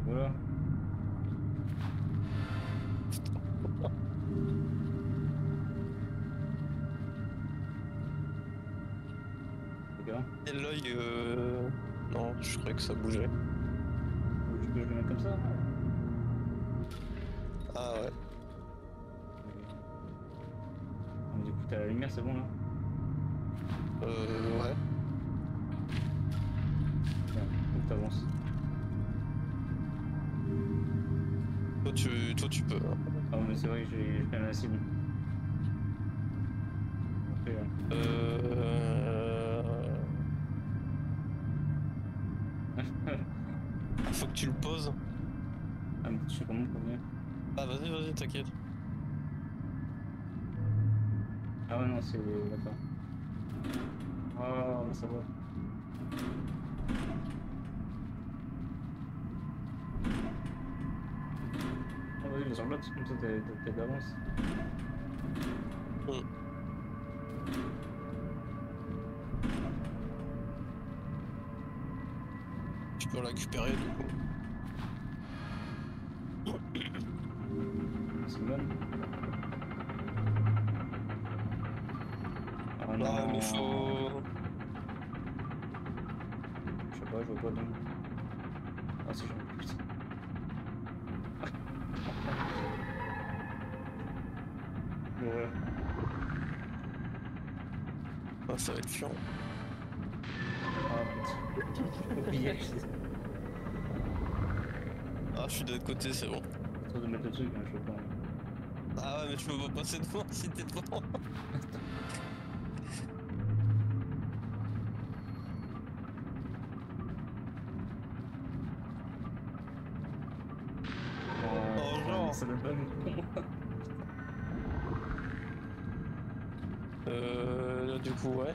Voilà. Et l'œil non, je croyais que ça bougeait. Tu peux le mettre comme ça? Ah ouais. Mais du coup t'as la lumière, c'est bon là? Ouais. Tiens, faut que t'avances. Toi tu peux. Hein. Ah mais c'est vrai que j'ai plein la cible. Après, faut que tu le poses. Ah mais je sais comment poser. Ah vas-y, vas-y, t'inquiète. Ah ouais, non, c'est... d'accord. Oh, ça va. Ah oui, les enveloppes, comme ça, t'es d'avance. Bon. Tu peux la récupérer, du coup. C'est bon. Ah non, non mais faut... Je sais pas, je vois pas donc. Ah si, j'en ai plus. Ouais. Ah ça va être chiant. Ah putain. J'ai oublié. Ah je suis de l'autre côté, c'est bon. C'est toi de mettre le truc, hein, je vois pas. Ah ouais mais je peux pas passer devant si t'es devant. Oh genre c'est le bon combat. Là du coup ouais.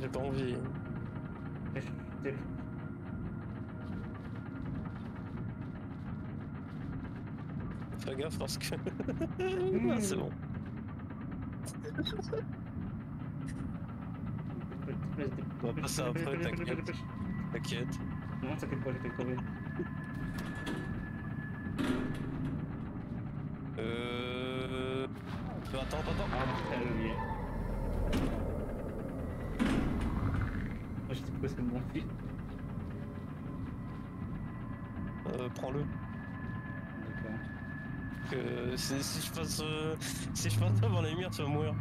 J'ai pas envie. Fais gaffe parce que... ah, c'est bon. On va passer après, t'inquiète. T'inquiète. Non, t'inquiète pas, j'étais crevé. Attends, attends. Ah, putain, j'ai oublié. Je sais pourquoi c'est mon fil. Prends-le. Si je passe devant la lumière, tu vas mourir.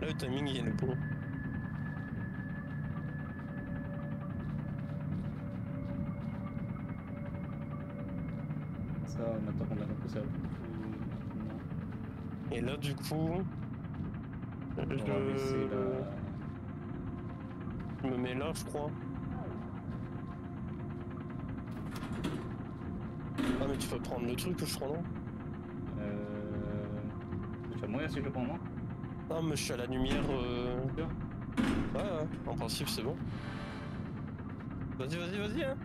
Là, le timing il est bon. Ça, maintenant qu'on a compris ça. Et là, du coup. Je me mets là, je crois. Ah mais tu peux prendre le truc que je prends, non? Tu vas mourir si je le prends, non? Ah mais je suis à la lumière... Ouais, ouais, en principe c'est bon. Vas-y, vas-y, vas-y, hein.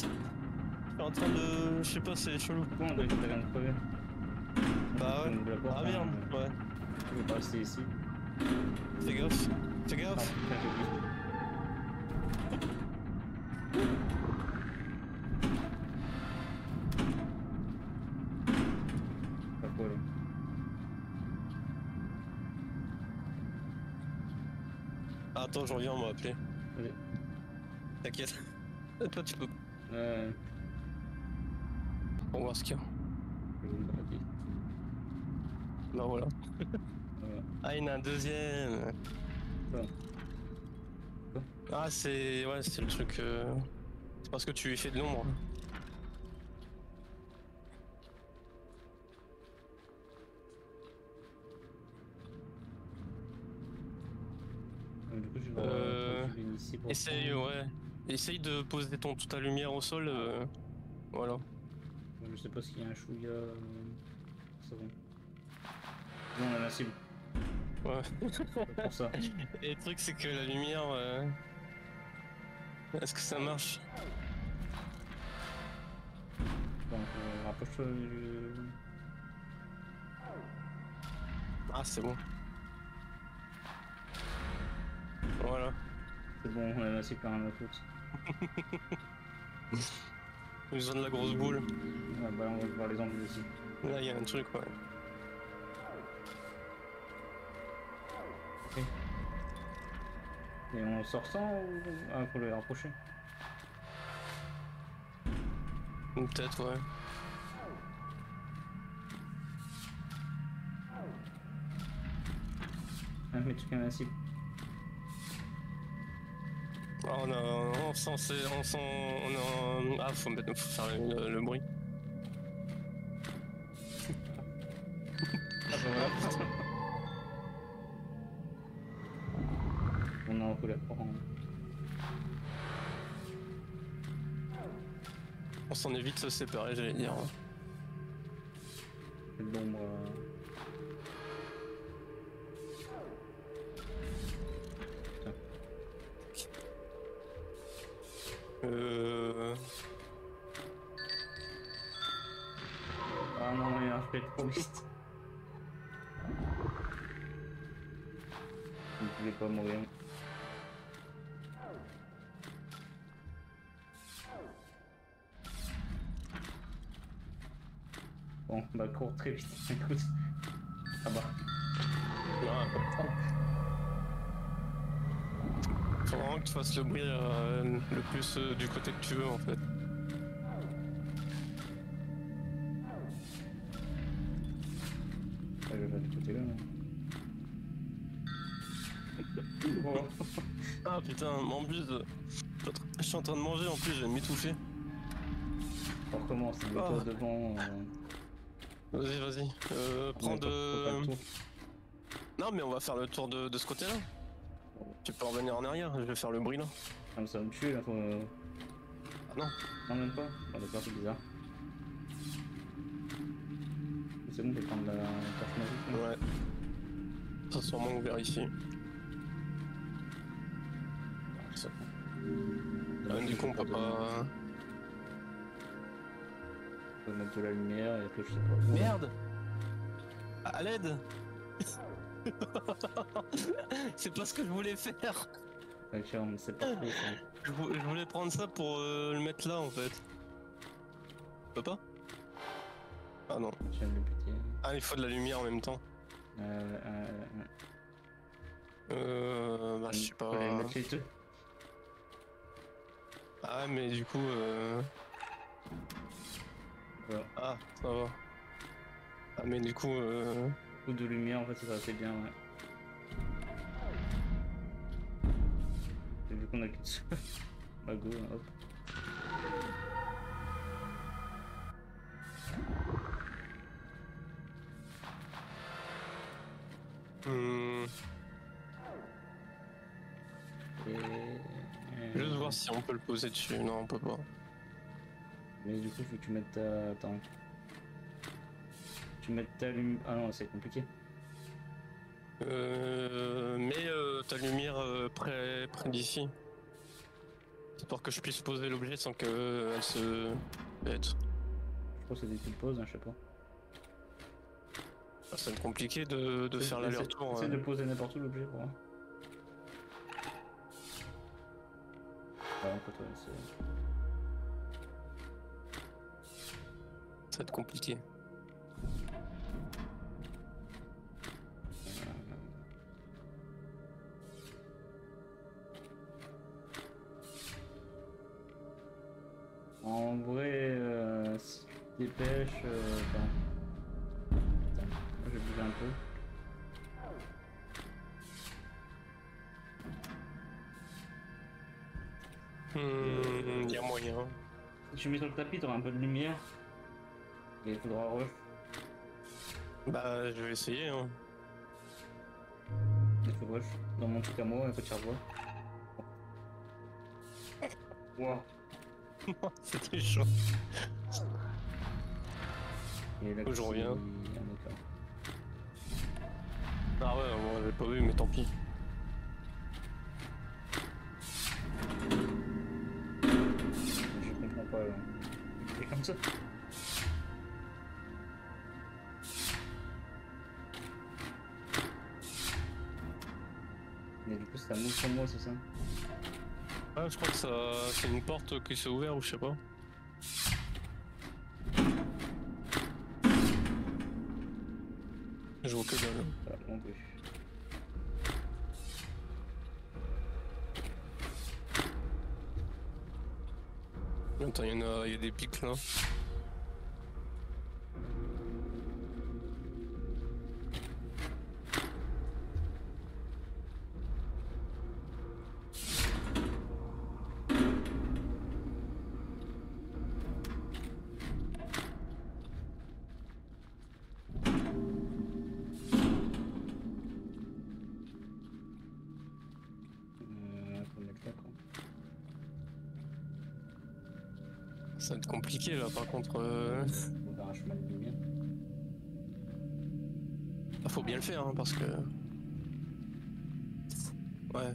Je suis en train de... Je sais pas, c'est chelou. Pourquoi on doit être rien de crever? Bah ouais. Ah merde, ouais. Je vais pas rester ici. Fais gaffe, fais gaffe. Pas quoi là. Ah, attends, je reviens, on m'a appelé. Vas-y. T'inquiète. Toi tu peux. On va voir ce qu'il y a. Là voilà. Ah, il y en a un deuxième. Ah, c'est... Ouais, c'est le truc... C'est parce que tu lui fais de l'ombre. Essaye, ouais. Essaye de poser ta lumière au sol. Voilà. Je sais pas s'il y a un chouïa... C'est bon. Non, on a la cible. Ouais. Pour ça. Et le truc c'est que la lumière... Est-ce que ça marche? Donc rapproche-toi du... Ah c'est bon. Voilà. C'est bon, on a la cible par un autre. J'ai besoin de la grosse boule. Ouais bah on va voir les angles aussi. Là il y a un truc ouais. Et on sort sans ou... Ah, faut le rapprocher. Ou peut-être, ouais. Ah, mais tu connais la cible. Ah, Ah, faut faire le bruit. Ah, bah, on a un peu la prendre. On s'en est vite se séparer, j'allais dire. L'ombre. Ah non, mais un fait trop vite. Vous ne pouvez pas mourir. Bon, bah cours très vite, écoute. Ah bah. Faut vraiment que tu fasses le bruit le plus du côté que tu veux en fait. Je vais pas du côté là. Non. Ah putain, m'embuse. Je suis en train de manger en plus, je vais m'étouffer. On recommence, mets-toi devant. Vas-y, vas-y. Prends de... Non, mais on va faire le tour de ce côté-là. Tu peux revenir en arrière, je vais faire le bruit là. Ah, mais ça va me tuer là, faut... Ah non. Non, même pas. Ah d'accord, c'est bizarre. C'est bon, je vais prendre la carte magique. Ouais. Ça sera sûrement ouvert ici. Ça... Du coup, on peut pas... On peut mettre de la lumière et que je sais pas. Merde! À l'aide! C'est pas ce que je voulais faire! Ok, on sait pas trop. Je voulais prendre ça pour le mettre là en fait. Tu peux pas? Ah non. J'aime le petit. Ah, il faut de la lumière en même temps. Bah, je sais pas. Ah, mais du coup. Voilà. Ah, ça va. Ah, mais du coup. Coup de lumière en fait, ça va assez bien, ouais. J'ai vu qu'on a qu'une seule. Bah, go, hop. Juste voir si on peut le poser dessus. Non, on peut pas. Mais du coup, faut que tu mettes ta... Attends. Tu mettes ta lumière... Ah non, c'est compliqué. Mets ta lumière près d'ici. C'est pour que je puisse poser l'objet sans qu'elle se... pète. Je crois que c'est des petites pauses, hein, je sais pas. Ça va être compliqué de faire l'aller-retour. Essaye de poser n'importe où l'objet pour moi. Ah, on peut te laisser... Ça va être compliqué. En vrai, si tu te dépêches, Attends, je vais bouger un peu. Y a moyen. Si tu mets sur le tapis, t'auras un peu de lumière. Il faudra re. Bah, je vais essayer. Hein. Il faut rush. Dans mon truc à moi, un peu de charbon. Wow. C'était chaud. Et là, je reviens. Ah ouais, moi j'avais pas vu, mais tant pis. Je comprends pas là. C'est comme ça. Mais du coup, ça mousse sur moi, c'est ça? Ah, je crois que ça... c'est une porte qui s'est ouverte ou je sais pas. Je vois que dalle. Ah, mon dieu. Attends, il y a des pics là. Ça va être compliqué là par contre. Ah, faut bien le faire hein, parce que. Ouais.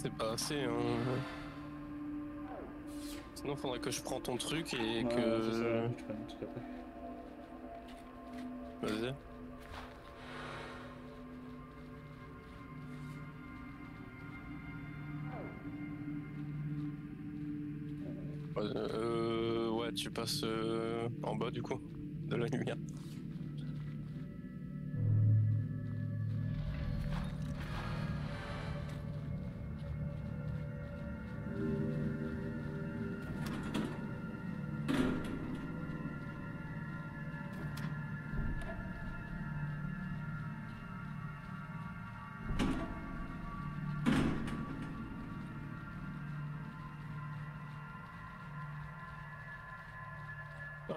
C'est pas assez hein. Sinon faudrait que je prends ton truc et ouais, que. Vas-y. Ouais, tu passes en bas du coup, de la lumière.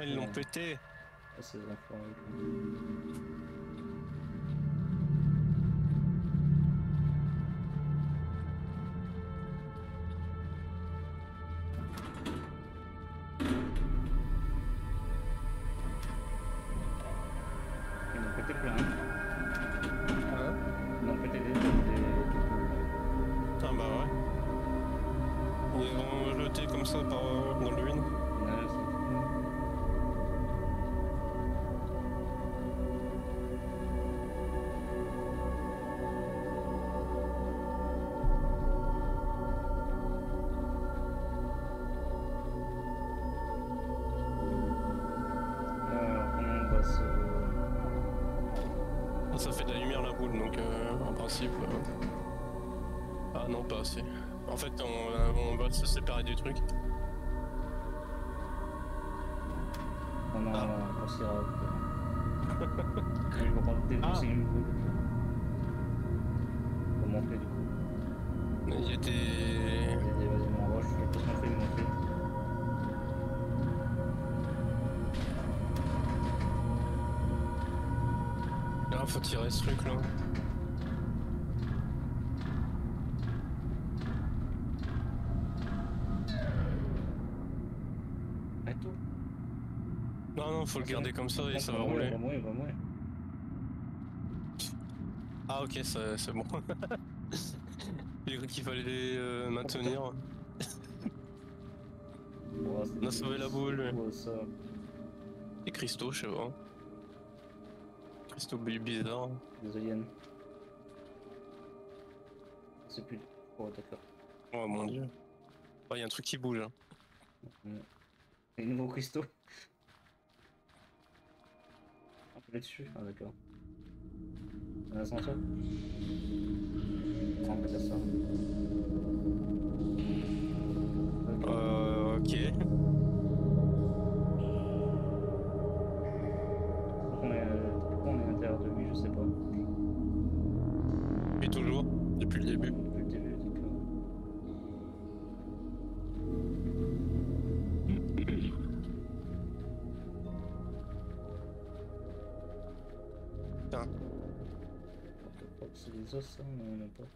Ils l'ont pété. Ah, c'est la forêt. Ils l'ont pété plein. Hein? Ils l'ont pété des... Putain, bah ouais. Ils vont jeter comme ça par... dans le vide. Ça fait de la lumière la boule, donc en principe... Ah non, pas assez. En fait, on va se séparer du truc. On a... Ils vont rentrer dans une boule. On va monter du coup. Il y a des... évasions en roche, je pense qu'on fait une montée. Ah, faut tirer ce truc là. Attends. Non, non, faut le garder comme ça et ça va rouler. Ah, ok, c'est bon. J'ai cru qu'il fallait les maintenir. On a sauvé la boule. Et cristaux, je sais pas. C'est bizarre. Des aliens. C'est plus. Oh, d'accord. Oh mon dieu. Oh, y'a un truc qui bouge là. Des nouveaux cristaux. On peut les tuer. Ah, d'accord. On a l'ascenseur. On peut faire ça. Ok. Depuis le début. Putain. C'est des os ça, mais on en a pas.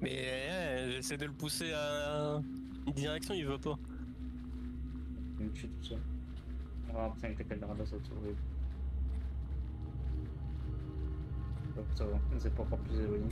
Mais j'essaie de le pousser à une direction, il veut pas. Il me tue tout ça. Ah putain, avec la caméra là, ça te sauve. Donc ça va, c'est pas encore plus éloigné.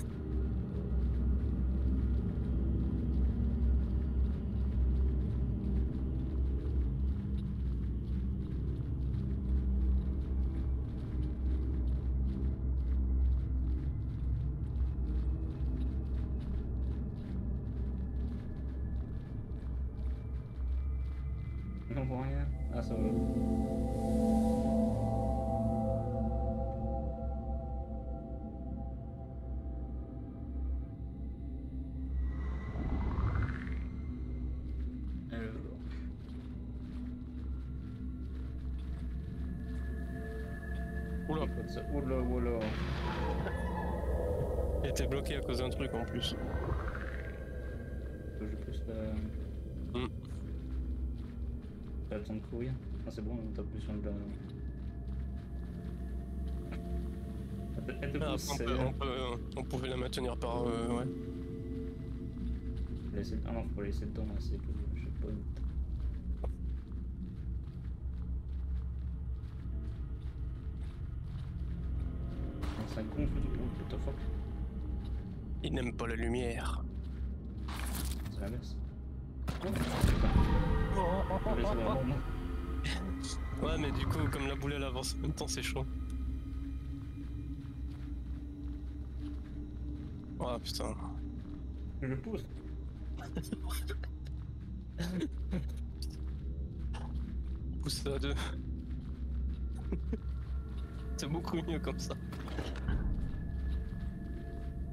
On voit rien. Ah, ça va. Oula. Oula, oula. Il était bloqué à cause d'un truc en plus. Je pousse la... pas besoin de courir. Ah, c'est bon, on tape plus sur le blanc. Ah, on pouvait la maintenir par... ouais. Ah non, faut pas laisser dedans, c'est que je sais pas où. C'est un con, what the fuck. Il n'aime pas la lumière. C'est la messe. Ouais, mais du coup, comme la boule elle avance en même temps, c'est chaud. Oh putain. Je pousse. Pousse à deux. C'est beaucoup mieux comme ça.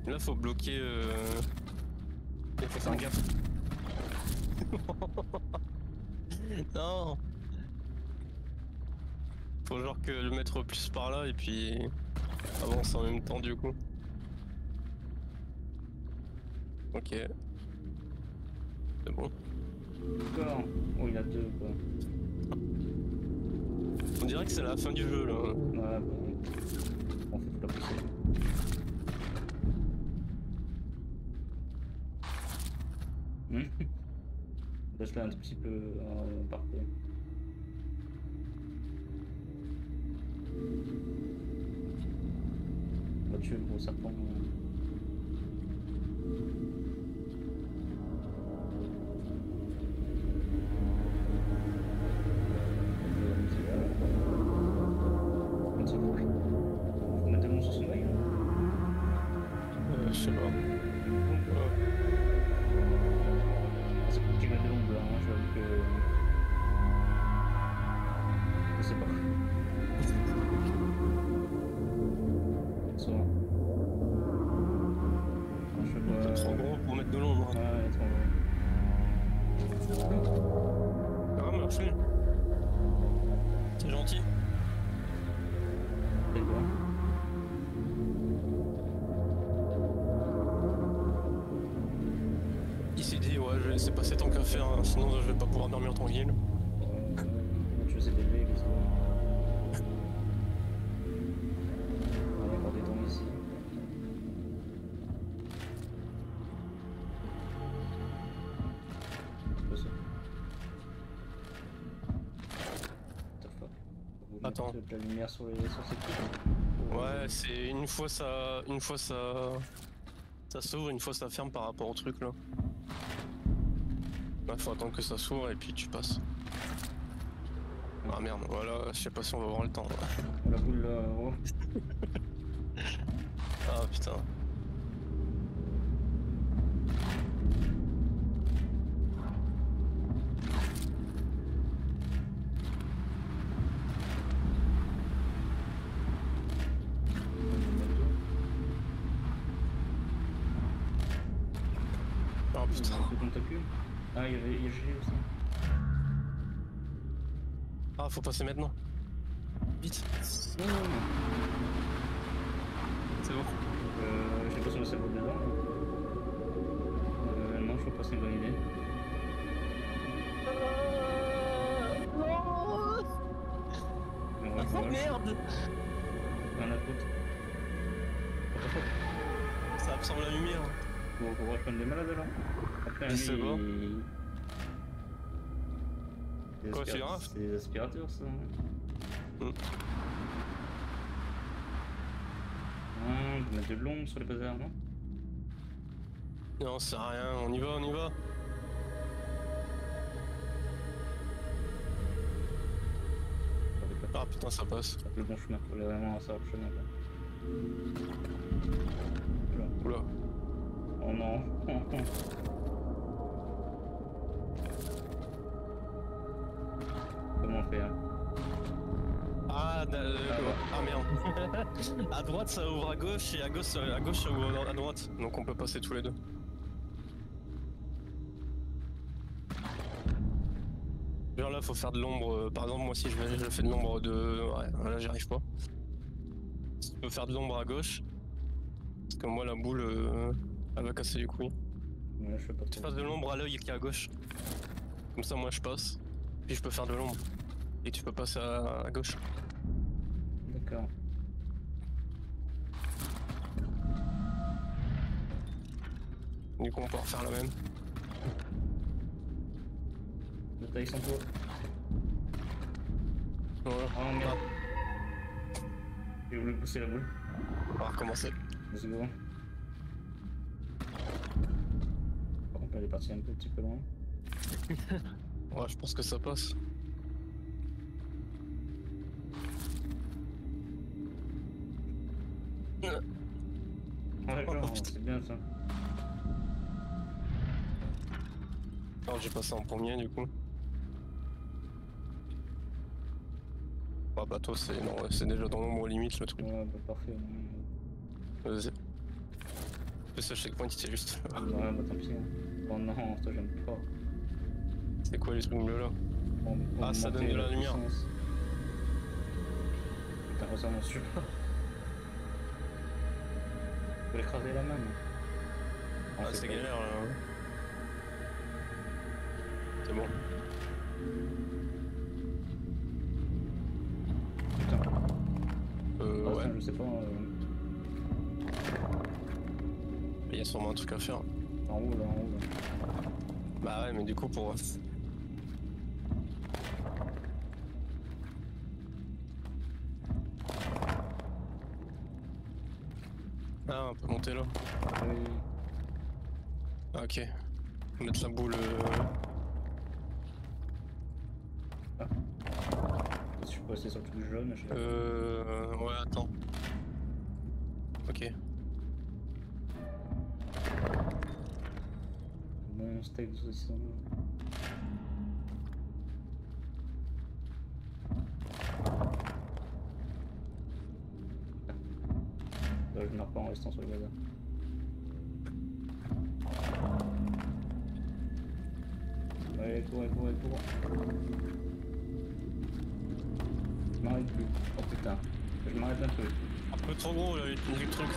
Là faut bloquer et faut faire gaffe. Non. Faut genre que le mettre plus par là et puis avance en même temps du coup. Ok. C'est bon. D'accord. Oh, il a deux quoi. On dirait que c'est la fin du jeu là. Ouais, bah. On fait pas pousser. Laisse là un tout petit peu parcours. On va tuer le gros serpent. C'est passé tant qu'à faire, hein, sinon je vais pas pouvoir dormir tranquille. Tu faisais des bébés, qu'est-ce que... On a encore des dents ici. Attends. De la lumière sur, ces coups. Ouais, c'est une fois ça s'ouvre, une fois ça ferme par rapport au truc là. Là, faut attendre que ça s'ouvre et puis tu passes. Ah merde, voilà, je sais pas si on va avoir le temps. La boule là, gros. Ah putain. Ah putain. Ah, il y avait GG aussi. Ah, faut passer maintenant. Vite. Non, non, non. C'est bon. Je sais pas si on s'est pas dedans. Non, je crois pas c'est une bonne idée. Non. Oh merde. Un apôtre. Ça absorbe la lumière. Bon, on pourrait prendre des malades là. Après, c'est bon. Quoi, c'est grave? C'est des aspirateurs, ça. On met de l'ombre sur les bazars, non? Non, c'est rien, on y va, on y va. Ah putain, ça passe. C'est le bon chemin, il faut vraiment savoir le chemin là. Oula. Oula. Oh non. Comment on fait hein? Ah, ah merde. À droite ça ouvre à gauche et à gauche ça ouvre à droite. Donc on peut passer tous les deux. Genre là faut faire de l'ombre. Par exemple moi si je fais de l'ombre de... Ouais là j'y arrive pas. Tu peux faire de l'ombre à gauche. Parce que moi la boule... Elle va casser du coup. Ouais, je fais pas. Tu passes de l'ombre à l'œil qui est à gauche. Comme ça moi je passe. puis je peux faire de l'ombre. Et tu peux passer à gauche. D'accord. Du coup on peut refaire la même. Le taille sans toi. Voilà. Oh merde. J'ai voulu pousser la boule. On va recommencer. C'est bon. On peut aller partir un petit peu loin. Ouais, je pense que ça passe. Ouais, oh, c'est bien ça. Alors j'ai passé en premier du coup. Ah, bateau, c'est déjà dans l'ombre limite le truc. Ouais, bah parfait. Vas-y. Le seul checkpoint était juste. Ouais, bah tant pis. Oh non, toi j'aime pas. C'est quoi les trucs bleus là? Ah, ça donne de la lumière. Putain, ça m'en suit pas. Faut l'écraser la main. Ah, c'est galère là. C'est bon. Putain. Ouais. Je sais pas. Il y a sûrement un truc à faire. En haut là, en haut là. Bah ouais, mais du coup pour... Ah, on peut monter là. Oui. Ah, ok. On va mettre la boule... Ah. Je suis passé sur le truc jaune, je sais pas. Ouais, attends. Ok. Mon steak de saucisson. Je meurs pas en restant sur le bazar. Allez, cours. Je m'arrête plus. Oh putain. Je m'arrête un peu. Un peu trop gros là, le truc là. Ouais.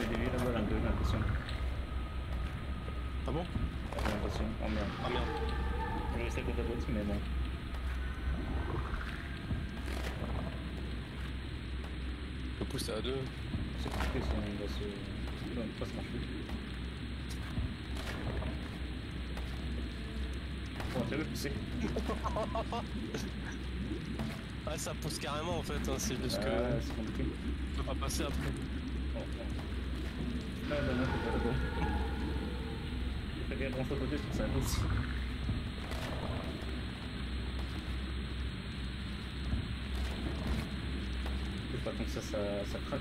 J'ai dévié la balle un peu, j'ai l'impression. Ah bon? Ah, j'ai l'impression. Oh merde. Ah merde. Je restais contre la boîte, mais bon. On peut pousser à deux. C'est compliqué si on va se... Non, pas se marcher. Oh, t'as vu pousser. Ah, ça pousse carrément en fait, hein. C'est juste que... Ah, c'est compliqué. On peut pas passer après. Oh, ah, bah non, c'est pas bon. J'ai fait grand chose à côté, je pense que ça pousse. Pas comme ça, ça craque.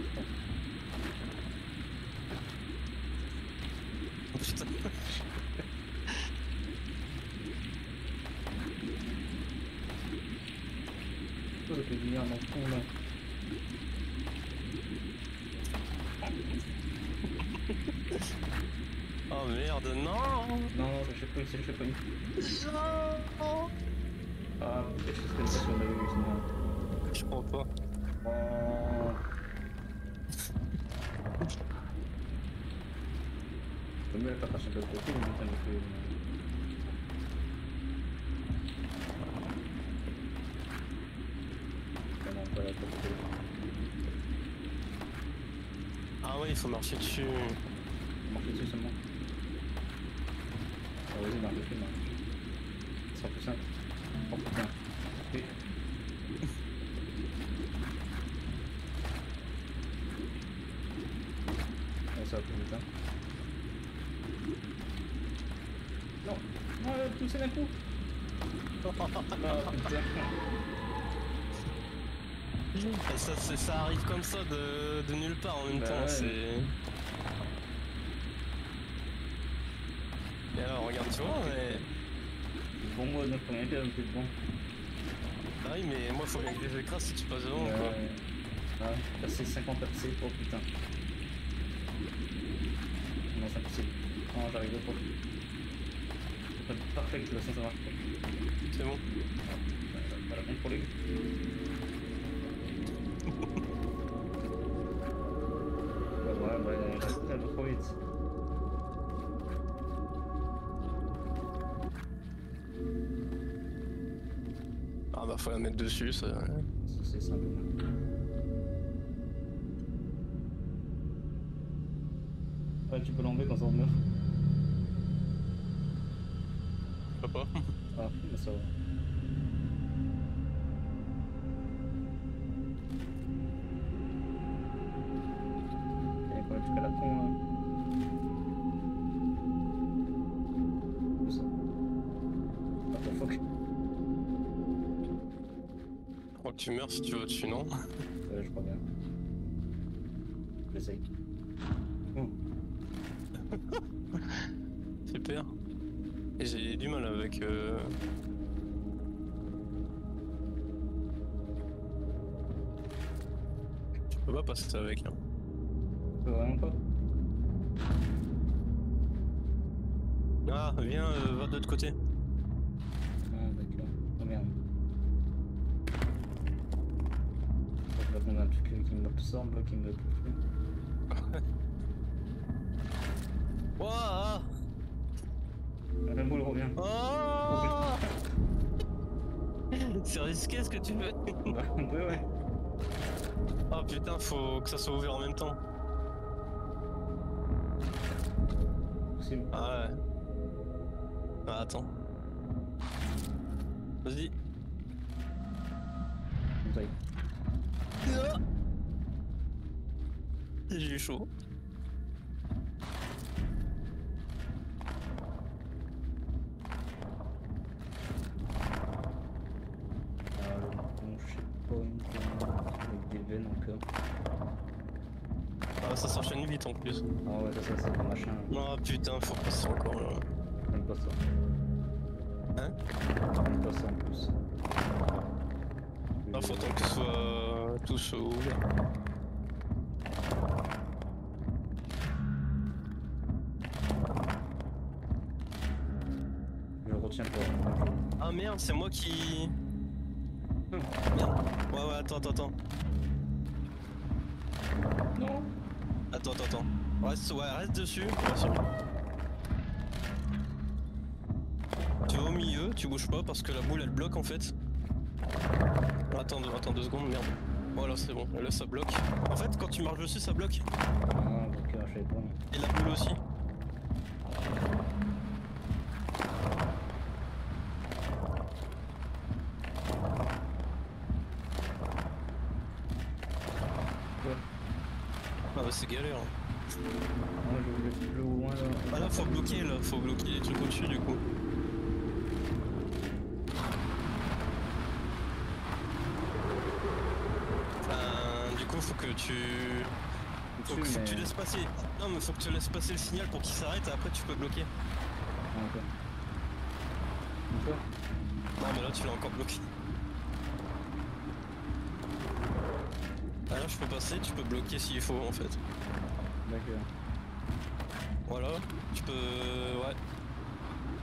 Oh putain. Oh, j'ai fait du merde dans le fond là. Oh merde, non! Non, je sais pas, je sais pas. Non! Ah, peut-être que je sais pas si on avait eu une merde. Je crois pas. Oh. Je peux mieux pas passer de l'autre côté, mais putain, je peux... Ah ouais, il faut marcher dessus. Marcher dessus seulement. Ah vas-y, marche dessus, marche. Ça sera plus simple. Oh putain. Et... ça plus vite, hein. Non, non, poussez d'un coup. Oh putain. Et ça arrive comme ça de nulle part en même temps, ouais. Et alors regarde, tu vois, mais... Bon, moi dans le premier épisode, c'est bon. Ah oui, mais moi faut bien que les écrases si tu passes devant, quoi. Ah, passer 50 abcès, oh putain. Non, c'est impossible. Non, j'arrive pas. C'est parfait, de toute façon, ça marche pas. C'est bon. Pas la peine pour les gars. Ouais, c'est un peu trop vite. fallait en être dessus, ça. C'est simple. Ouais, tu peux l'enlever quand ça meurt. Papa. Ah, ça va. À la con là. Attends, fuck. Je crois que tu meurs si tu vas au-dessus, non? Ouais, je crois bien. J'essaye. Super. Et j'ai du mal avec... Tu peux pas passer avec, hein. Vraiment pas. Ah, viens, va de l'autre côté. Ah, d'accord. Oh merde. On a un truc qui m'absorbe, qui me bouffe. Wouah! La boule revient. Oh! C'est risqué ce que tu veux. Bah, on peut, ouais. Oh putain, faut que ça soit ouvert en même temps. Ah ouais. Ah attends. Vas-y. Ah, j'ai eu chaud. Bon, je sais pas, avec des veines encore. Ah ça s'enchaîne vite en plus. Ah ouais, ça c'est un machin. Ah putain, faut passer encore là. Même pas ça. Hein? Même pas ça en plus. Ah faut tant que ce soit tous ouverts. Je le retiens pas. Ah merde, c'est moi qui... Merde. Ouais attends. Non. Attends. Reste dessus. Tu vas au milieu, tu bouges pas parce que la boule elle bloque en fait. Attends 2 secondes, merde. Voilà, c'est bon, là ça bloque. En fait, quand tu marches dessus, ça bloque. Ah, d'accord, je sais pas. Et la boule aussi. C'est galère. Moi je voulais plus loin là. Ah là faut bloquer les trucs au-dessus du coup. Du coup faut que tu... Faut que tu laisses passer. Non mais faut que tu laisses passer le signal pour qu'il s'arrête et après tu peux bloquer. Encore. Non mais là tu l'as encore bloqué. Ah là je peux passer, tu peux bloquer s'il faut en fait. D'accord. Voilà, tu peux... Ouais.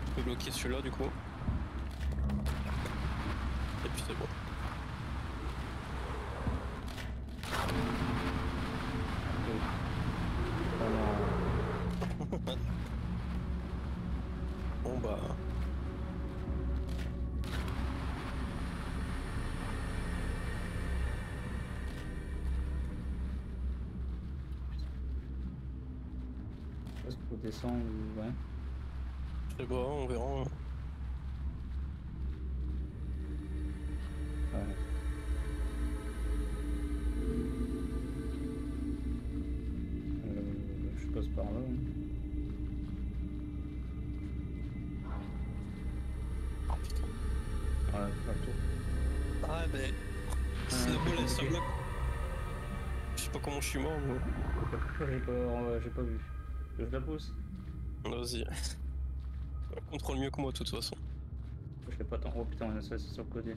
Tu peux bloquer celui-là du coup. Et puis c'est bon. Okay. Voilà. Bon bah... Descend ou ouais. Je sais pas, on verra. Ouais. Je passe par là. Hein. Ah, ouais, pas le tour. Ah bah, c'est la boule, elle se bloque. Je sais pas comment je suis mort. J'ai pas vu. Je la pousse. Vas-y. Tu contrôles mieux que moi de toute façon. Je l'ai pas tant. Oh putain, ça c'est sur le côté.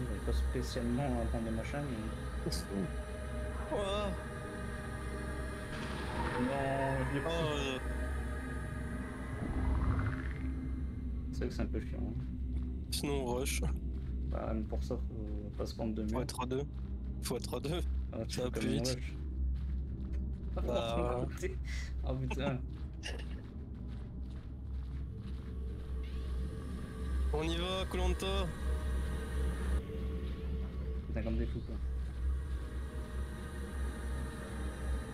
J'avais pas spécialement à prendre des machins mais... Oh. Non, je l'ai pas... C'est vrai que c'est un peu chiant. Hein. Sinon on rush. Bah, pour ça, faut pas se prendre de mieux. Faut être à deux. Ah Ah, tu vas plus vite. Bah... oh putain. On y va, Koh-Lanta. Putain, comme des fous quoi.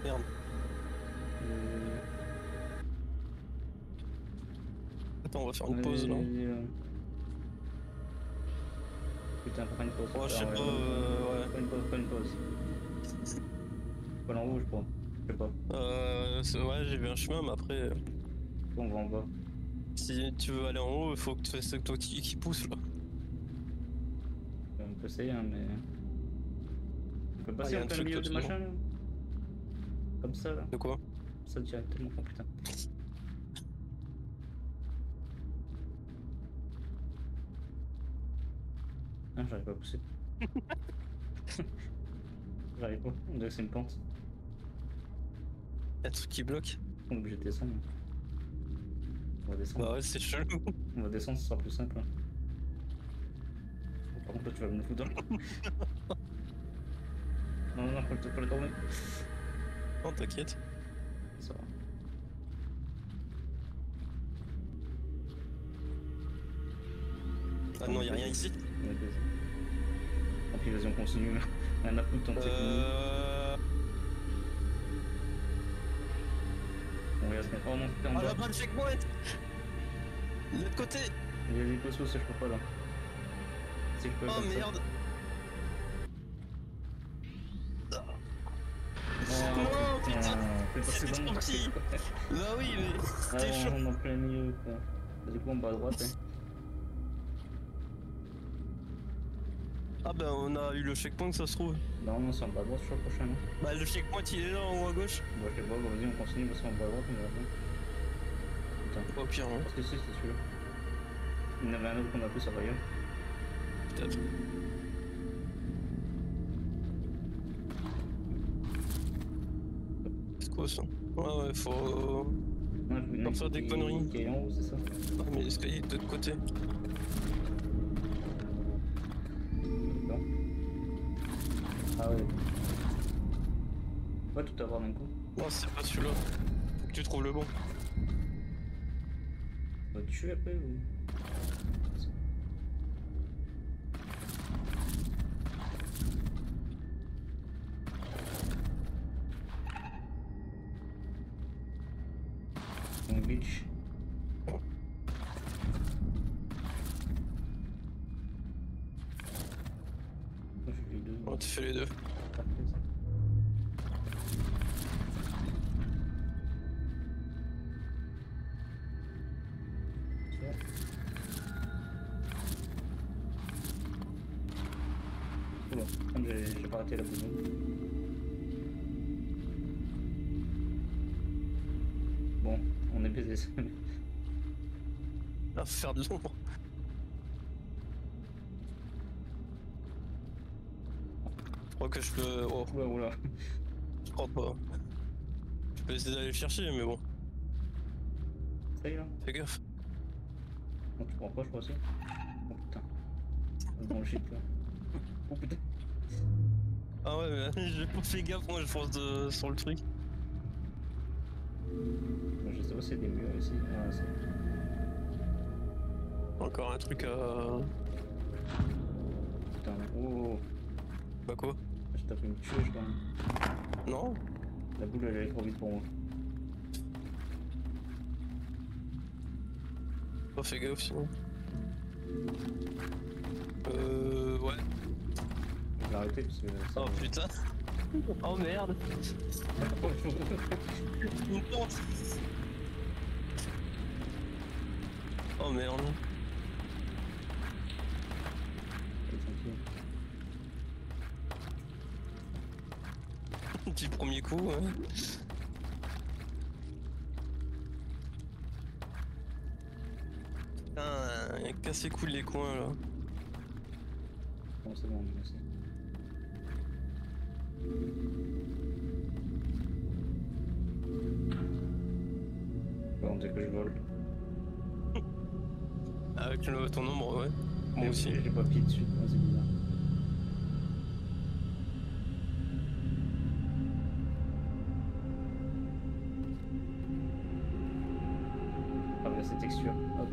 Merde. Attends, on va faire une pause là. Putain, faut faire une pause. Oh, je sais pas, ouais. Faut une pause. Faut aller en rouge, je crois. Je sais pas. Ouais, j'ai vu un chemin, mais après. On va en bas. Si tu veux aller en haut, il faut que tu fasses toi qui pousse là. On peut essayer, hein, mais. On peut passer en plein milieu de machin là. Comme ça là. De quoi? Ça directement, oh putain. Ah, j'arrive pas à pousser. J'arrive pas, on dirait que c'est une pente. Y'a un truc qui bloque. On est obligé de descendre. On va descendre. Bah ouais, c'est chelou. On va descendre, ce sera plus simple. Hein. Par contre, là, tu vas me foutre dans le... Non, faut le tourner. Non, t'inquiète. Ça va. Ah non, y'a rien ici. Ok, vas-y, on continue. Rien à foutre, on va se mettre en montant. Ah, là-bas, le checkpoint. De l'autre côté. Il y a des cossos, si je peux pas là. Si je peux pas. Oh merde. Non, putain. C'était trop petit. Bah oui, mais c'était chaud. On est en plein milieu quoi. Du coup, on bat à droite. Ah bah on a eu le checkpoint, ça se trouve. Non, c'est en bas à droite sur le prochain. Bah le checkpoint il est là en haut à gauche. Bah je sais pas, vas-y on continue parce qu'en bas à droite on va faire. Putain. Au pire hein. Parce que si c'était celui-là. Il y en avait un autre qu'on a plus à rayon. Peut-être. C'est quoi ça? Ouais ouais faut... Ouais, faut faire des conneries. Il est en haut c'est ça. Ah mais l'escalier est de l'autre côté. Ah ouais. Pas tout avoir d'un coup. Non c'est pas celui-là. Faut que tu trouves le bon. Bah tu es après ou... Mon bitch. On te fait les deux. Comme j'ai pas raté la bouteille. Bon, on est baisé ça. Ah, faire de l'ombre. Je crois que je peux... Oh. Oula, oula. Je crois pas. Je peux essayer d'aller le chercher, mais bon. Ça y est là. Fais gaffe. Non, tu prends pas, je crois aussi. Oh putain. Dans le shit là. Oh putain. Ah ouais mais j'ai pas fait gaffe moi je fonce de... sur le truc. Je sais pas si c'est des murs ici. Ah, c'est... Encore un truc à... Putain oh. Bah quoi? Je tape une tueuse quand même. Non. La boule elle allait trop vite pour moi. Pas fait gaffe sinon. Ouais. Arrêter parce que... Oh putain. Oh merde. Oh merde. Petit premier coup ouais. Putain, il a cassé cool les coins là. Bon c'est bon merci. On dirait que je vole. Avec ton ombre, ouais. Moi aussi. J'ai pas pied dessus, c'est bizarre. ces textures. Hop.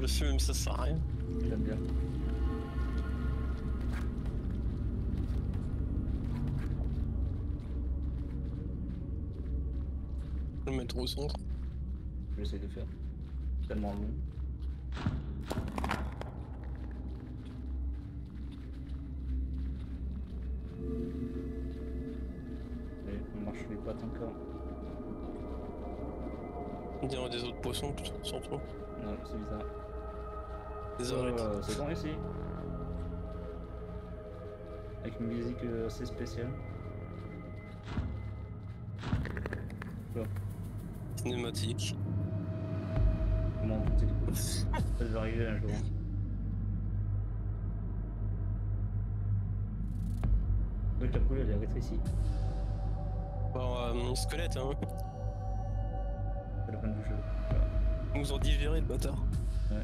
Dessus, même ça sert à rien. J'aime bien. Je vais le mettre au centre. J'essaie de faire. Tellement long. Allez, on marche les pattes encore. On dirait des autres poissons sans toi. Non, c'est bizarre. C'est bon ici. Avec une musique assez spéciale. Oh. Cinématique. Comment on dit? Ça va arriver un jour. Donc la poule elle est rétrécie. Bon, mon squelette hein. C'est la fin du jeu. Ils nous ont digéré le bâtard. Ouais.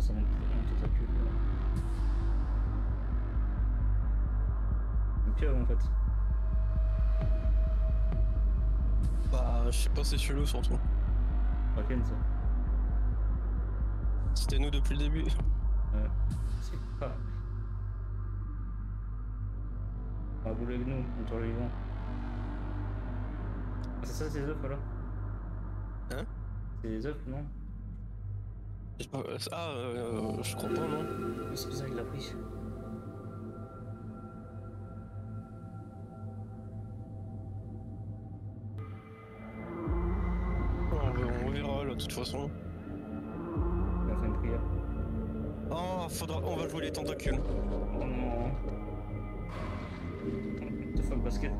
Ça monte tout à cul. Pire en fait. Bah, je sais pas, c'est chelou surtout. Kraken ça. C'était nous depuis le début. Ouais, c'est pas. On va bouler avec nous, contre les vents. Ah, c'est ça, c'est les œufs voilà. Hein? C'est les œufs non? Ah, je crois pas, non? C'est bizarre, il l'a pris. On verra là, de toute façon. On va faire une prière. Oh, faudra. On va jouer les tentacules. Oh non. T'as fait le basket?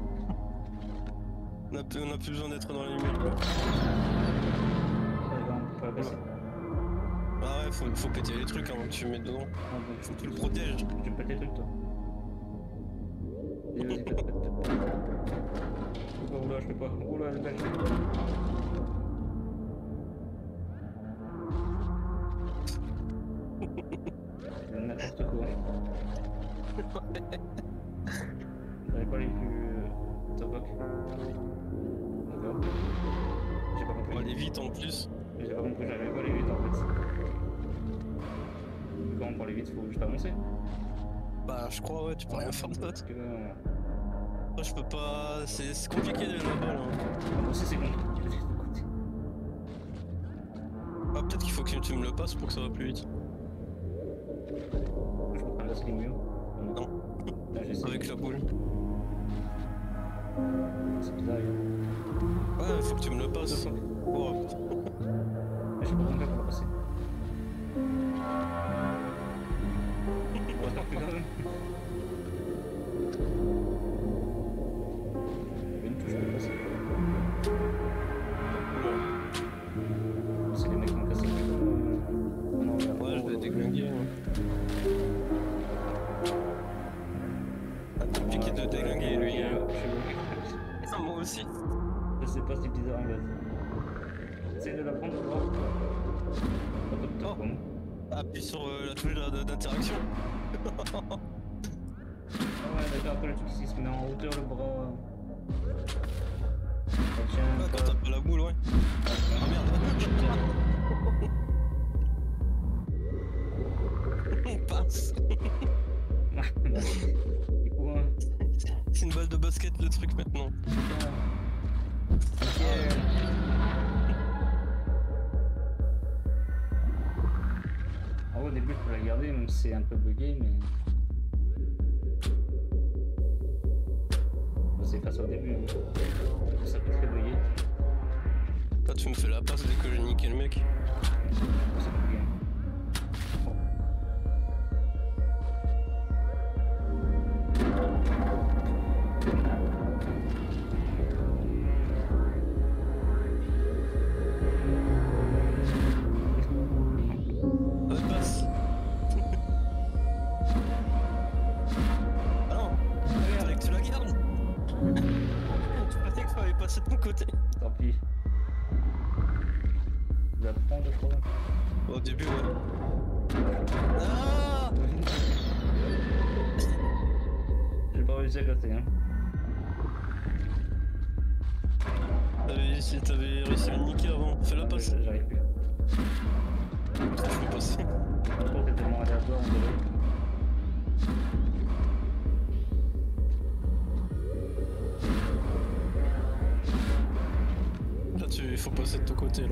On a plus besoin d'être dans la lumière, quoi. On peut pas passer. Ah ouais, faut péter les trucs avant que tu mets dedans. Ah bon, faut que tu le protèges. Tu pètes les trucs toi. Et vas-y, pète. Oh là, je peux pas. Oh là, je pète. C'est n'importe quoi. J'avais pas les plus top box. D'accord. J'ai pas compris. On va aller vite en plus. J'ai pas compris, j'arrivais pas à aller vite en fait. Quand on prend les vite, faut juste avancer. Bah, je crois, ouais, tu peux rien faire de pote. Que... Moi, je peux pas. C'est compliqué de la balle. Ah, moi aussi, c'est compliqué. Ah, peut-être qu'il faut que tu me le passes pour que ça va plus vite. Je peux pas la sling mieux. Non. Là, avec la boule. C'est bizarre. Ouais, faut que tu me le passes. Oh putain. J'ai pas compris comment passer. On va se faire plus grave. Une touche de passer. C'est les mecs qui ont cassé. Non, ouais, je vais déglinguer. Ah, t'es piqué de déglinguer lui. Je sais. Moi aussi. Je sais pas si bizarre en fait. J'essaie de la prendre au bras. Oh. Appuie sur la touche d'interaction. Ah ouais, d'accord, après le truc qui se met en hauteur le bras. Tiens, ah, quand t'as pas la boule, ouais. Ah merde, on passe. C'est une balle de basket le truc maintenant. Au début je peux la garder même si c'est un peu bugué mais c'est facile au début, ça peut être bugué. Toi, tu me fais la passe dès que j'ai niqué le mec. Au début, ouais. Ah j'ai pas réussi à casser, hein. T'avais réussi à me niquer avant. Fais la passe. J'arrive plus. Ça, je peux passer. Je crois que t'es tellement aléatoire, on dirait. Il faut passer de ton côté là.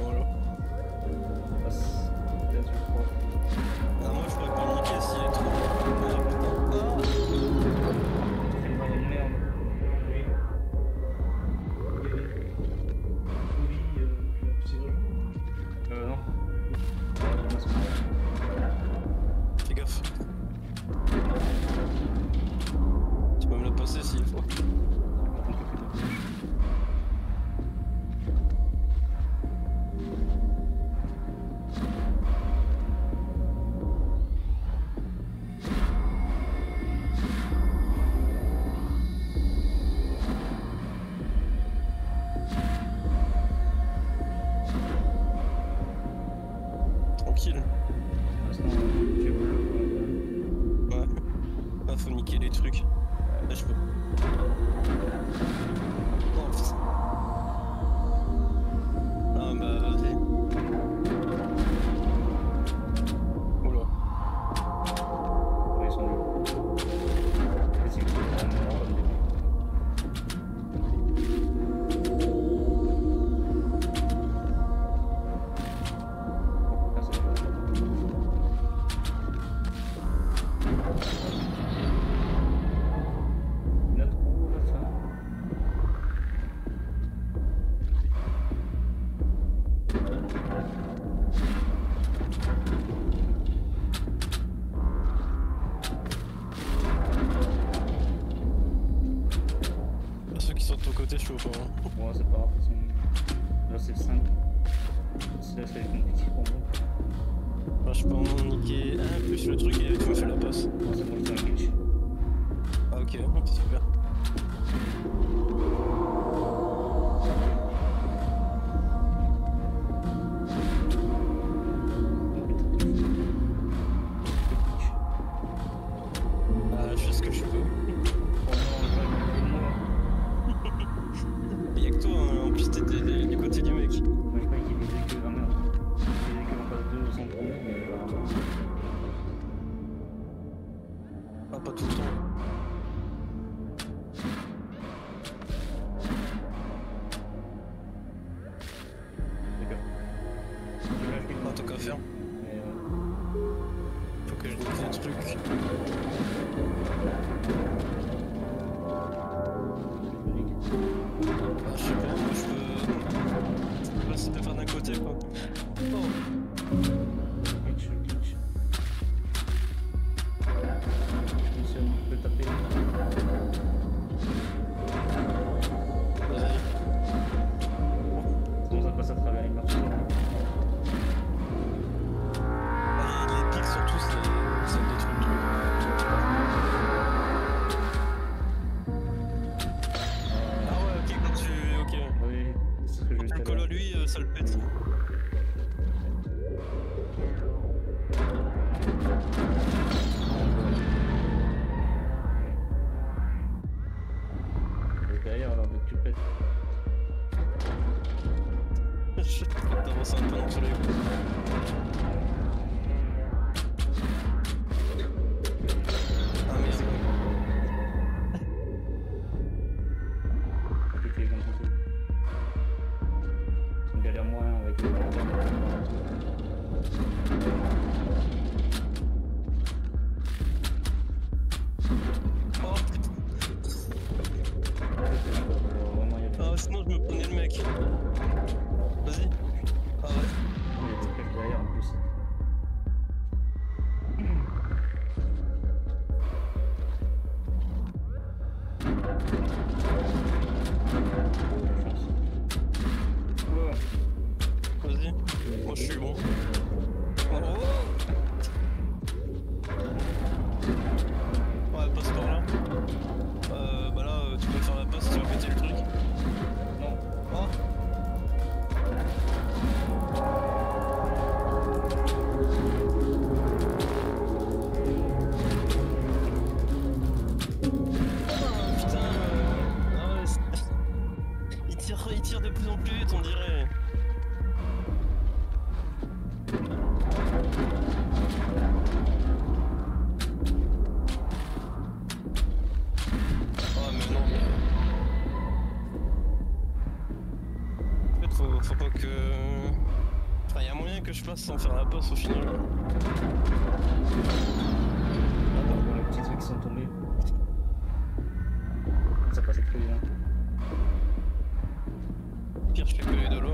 Voilà. Ah, moi je pourrais pas niquer s'il est trop. Ah putain. Ah. C'est une bonne merde. Oui. Oui, c'est vrai. Non. Fais gaffe. Tu peux me le passer s'il faut. Tranquille. Ouais. Ah, faut niquer les trucs. Là, je peux. Oh, putain. Ah, bah, vas-y. Oh là. Ouais, ils sont côté chaud, hein. Ouais, c'est pas grave, là c'est le 5. Là c'est compliqué pour moi. Bah, je peux en niquer un plus le truc et tu me fais la passe. Ouais, c'est pour le 5. Ah, ok, c'est super. Ah, pas tout le temps. D'accord. Ah, t'as qu'à faire. Faut que je découvre un truc. Ah, je sais pas, moi je peux. Je sais pas si tu peux faire d'un côté quoi. Oh. Ça le pète. Derrière alors que tu pètes. Je t'avance un peu entre les coups. jumeau. Oh. Ouais, passe par là. Bah là, tu peux faire la passe, tu vas péter le truc. Non. Il tire de plus en plus vite, on dirait. Ah mais non mais... En fait faut pas que... Enfin y'a moyen que je passe sans faire la passe au final. Attends, bon, les petits trucs qui sont tombés. Ça passait très bien. Pire, je fais que les deux lots.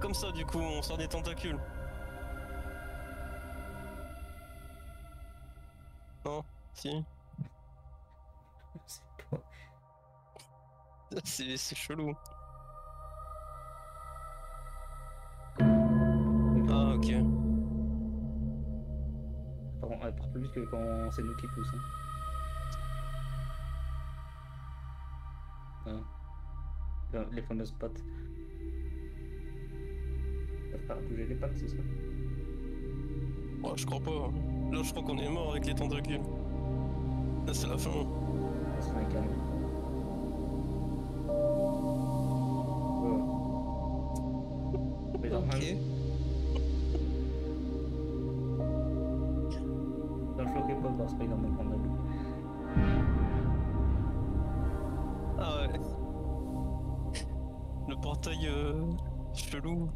Comme ça, du coup, on sort des tentacules. Non, si. C'est chelou. Ah, ok. Elle part plus vite que quand c'est nous qui poussons. Hein. Ah. Les fameuses pattes. Ça va faire bouger les pattes, c'est ça? Ouais, je crois pas. Là, je crois qu'on est mort avec les tentacules. Là, c'est la fin. Ça se fait calme. Ouais. Ok. Spider-Man prendre le coup. Ah ouais. Le portail chelou.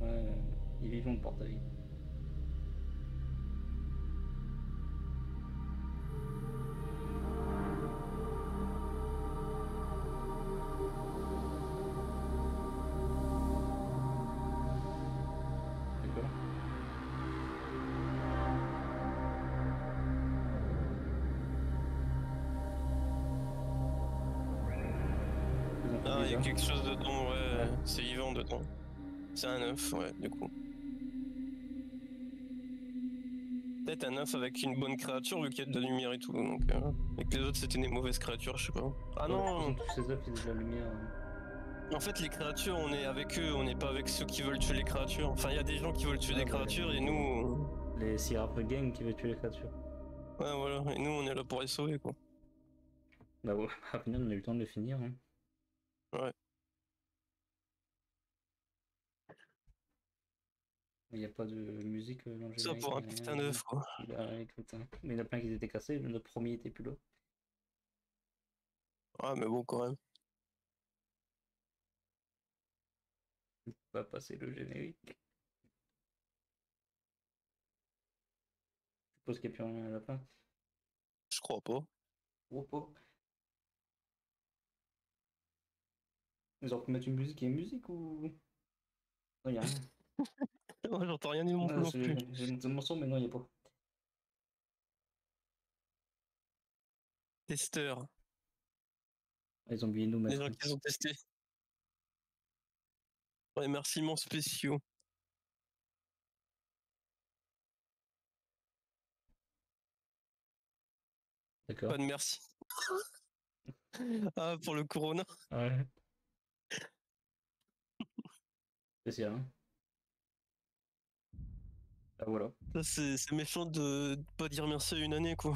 Ouais, il est vivant le portail. Il y a quelque chose dedans, ouais, c'est vivant dedans. C'est un œuf, ouais, du coup. Peut-être un œuf avec une bonne créature vu qu'il y a de la lumière et tout, donc... et que les autres c'était des mauvaises créatures, je sais pas. Ah non, tous ces œufs, ils ont de la lumière. En fait, les créatures, on est avec eux, on n'est pas avec ceux qui veulent tuer les créatures. Enfin, il y a des gens qui veulent tuer des créatures et nous... Les Sierra Gang qui veulent tuer les créatures. Ouais, voilà, et nous on est là pour les sauver, quoi. Bah ouais, à venir, on a eu le temps de les finir, hein. Ouais. Il n'y a pas de musique dans le jeu. Ça pour un putain d'œuf quoi. Mais il y en a plein qui étaient cassés, le premier était plus là. Ah mais bon quand même. On va passer le générique. Je suppose qu'il n'y a plus rien à la fin. Je crois pas. Ou pas. Ils ont pu mettre une musique et une musique ou... Non, y'a rien. Moi, j'entends rien du monde non plus. J'ai une mention, mais non, y'a pas. Testeurs. Ils ont oublié nous mettre. Les gens qui ont testé. Remerciements spéciaux. D'accord. Pas de merci. Ah, pour le corona. Ouais. Spécial, hein. Ah voilà. C'est méchant de pas dire merci à une année, quoi.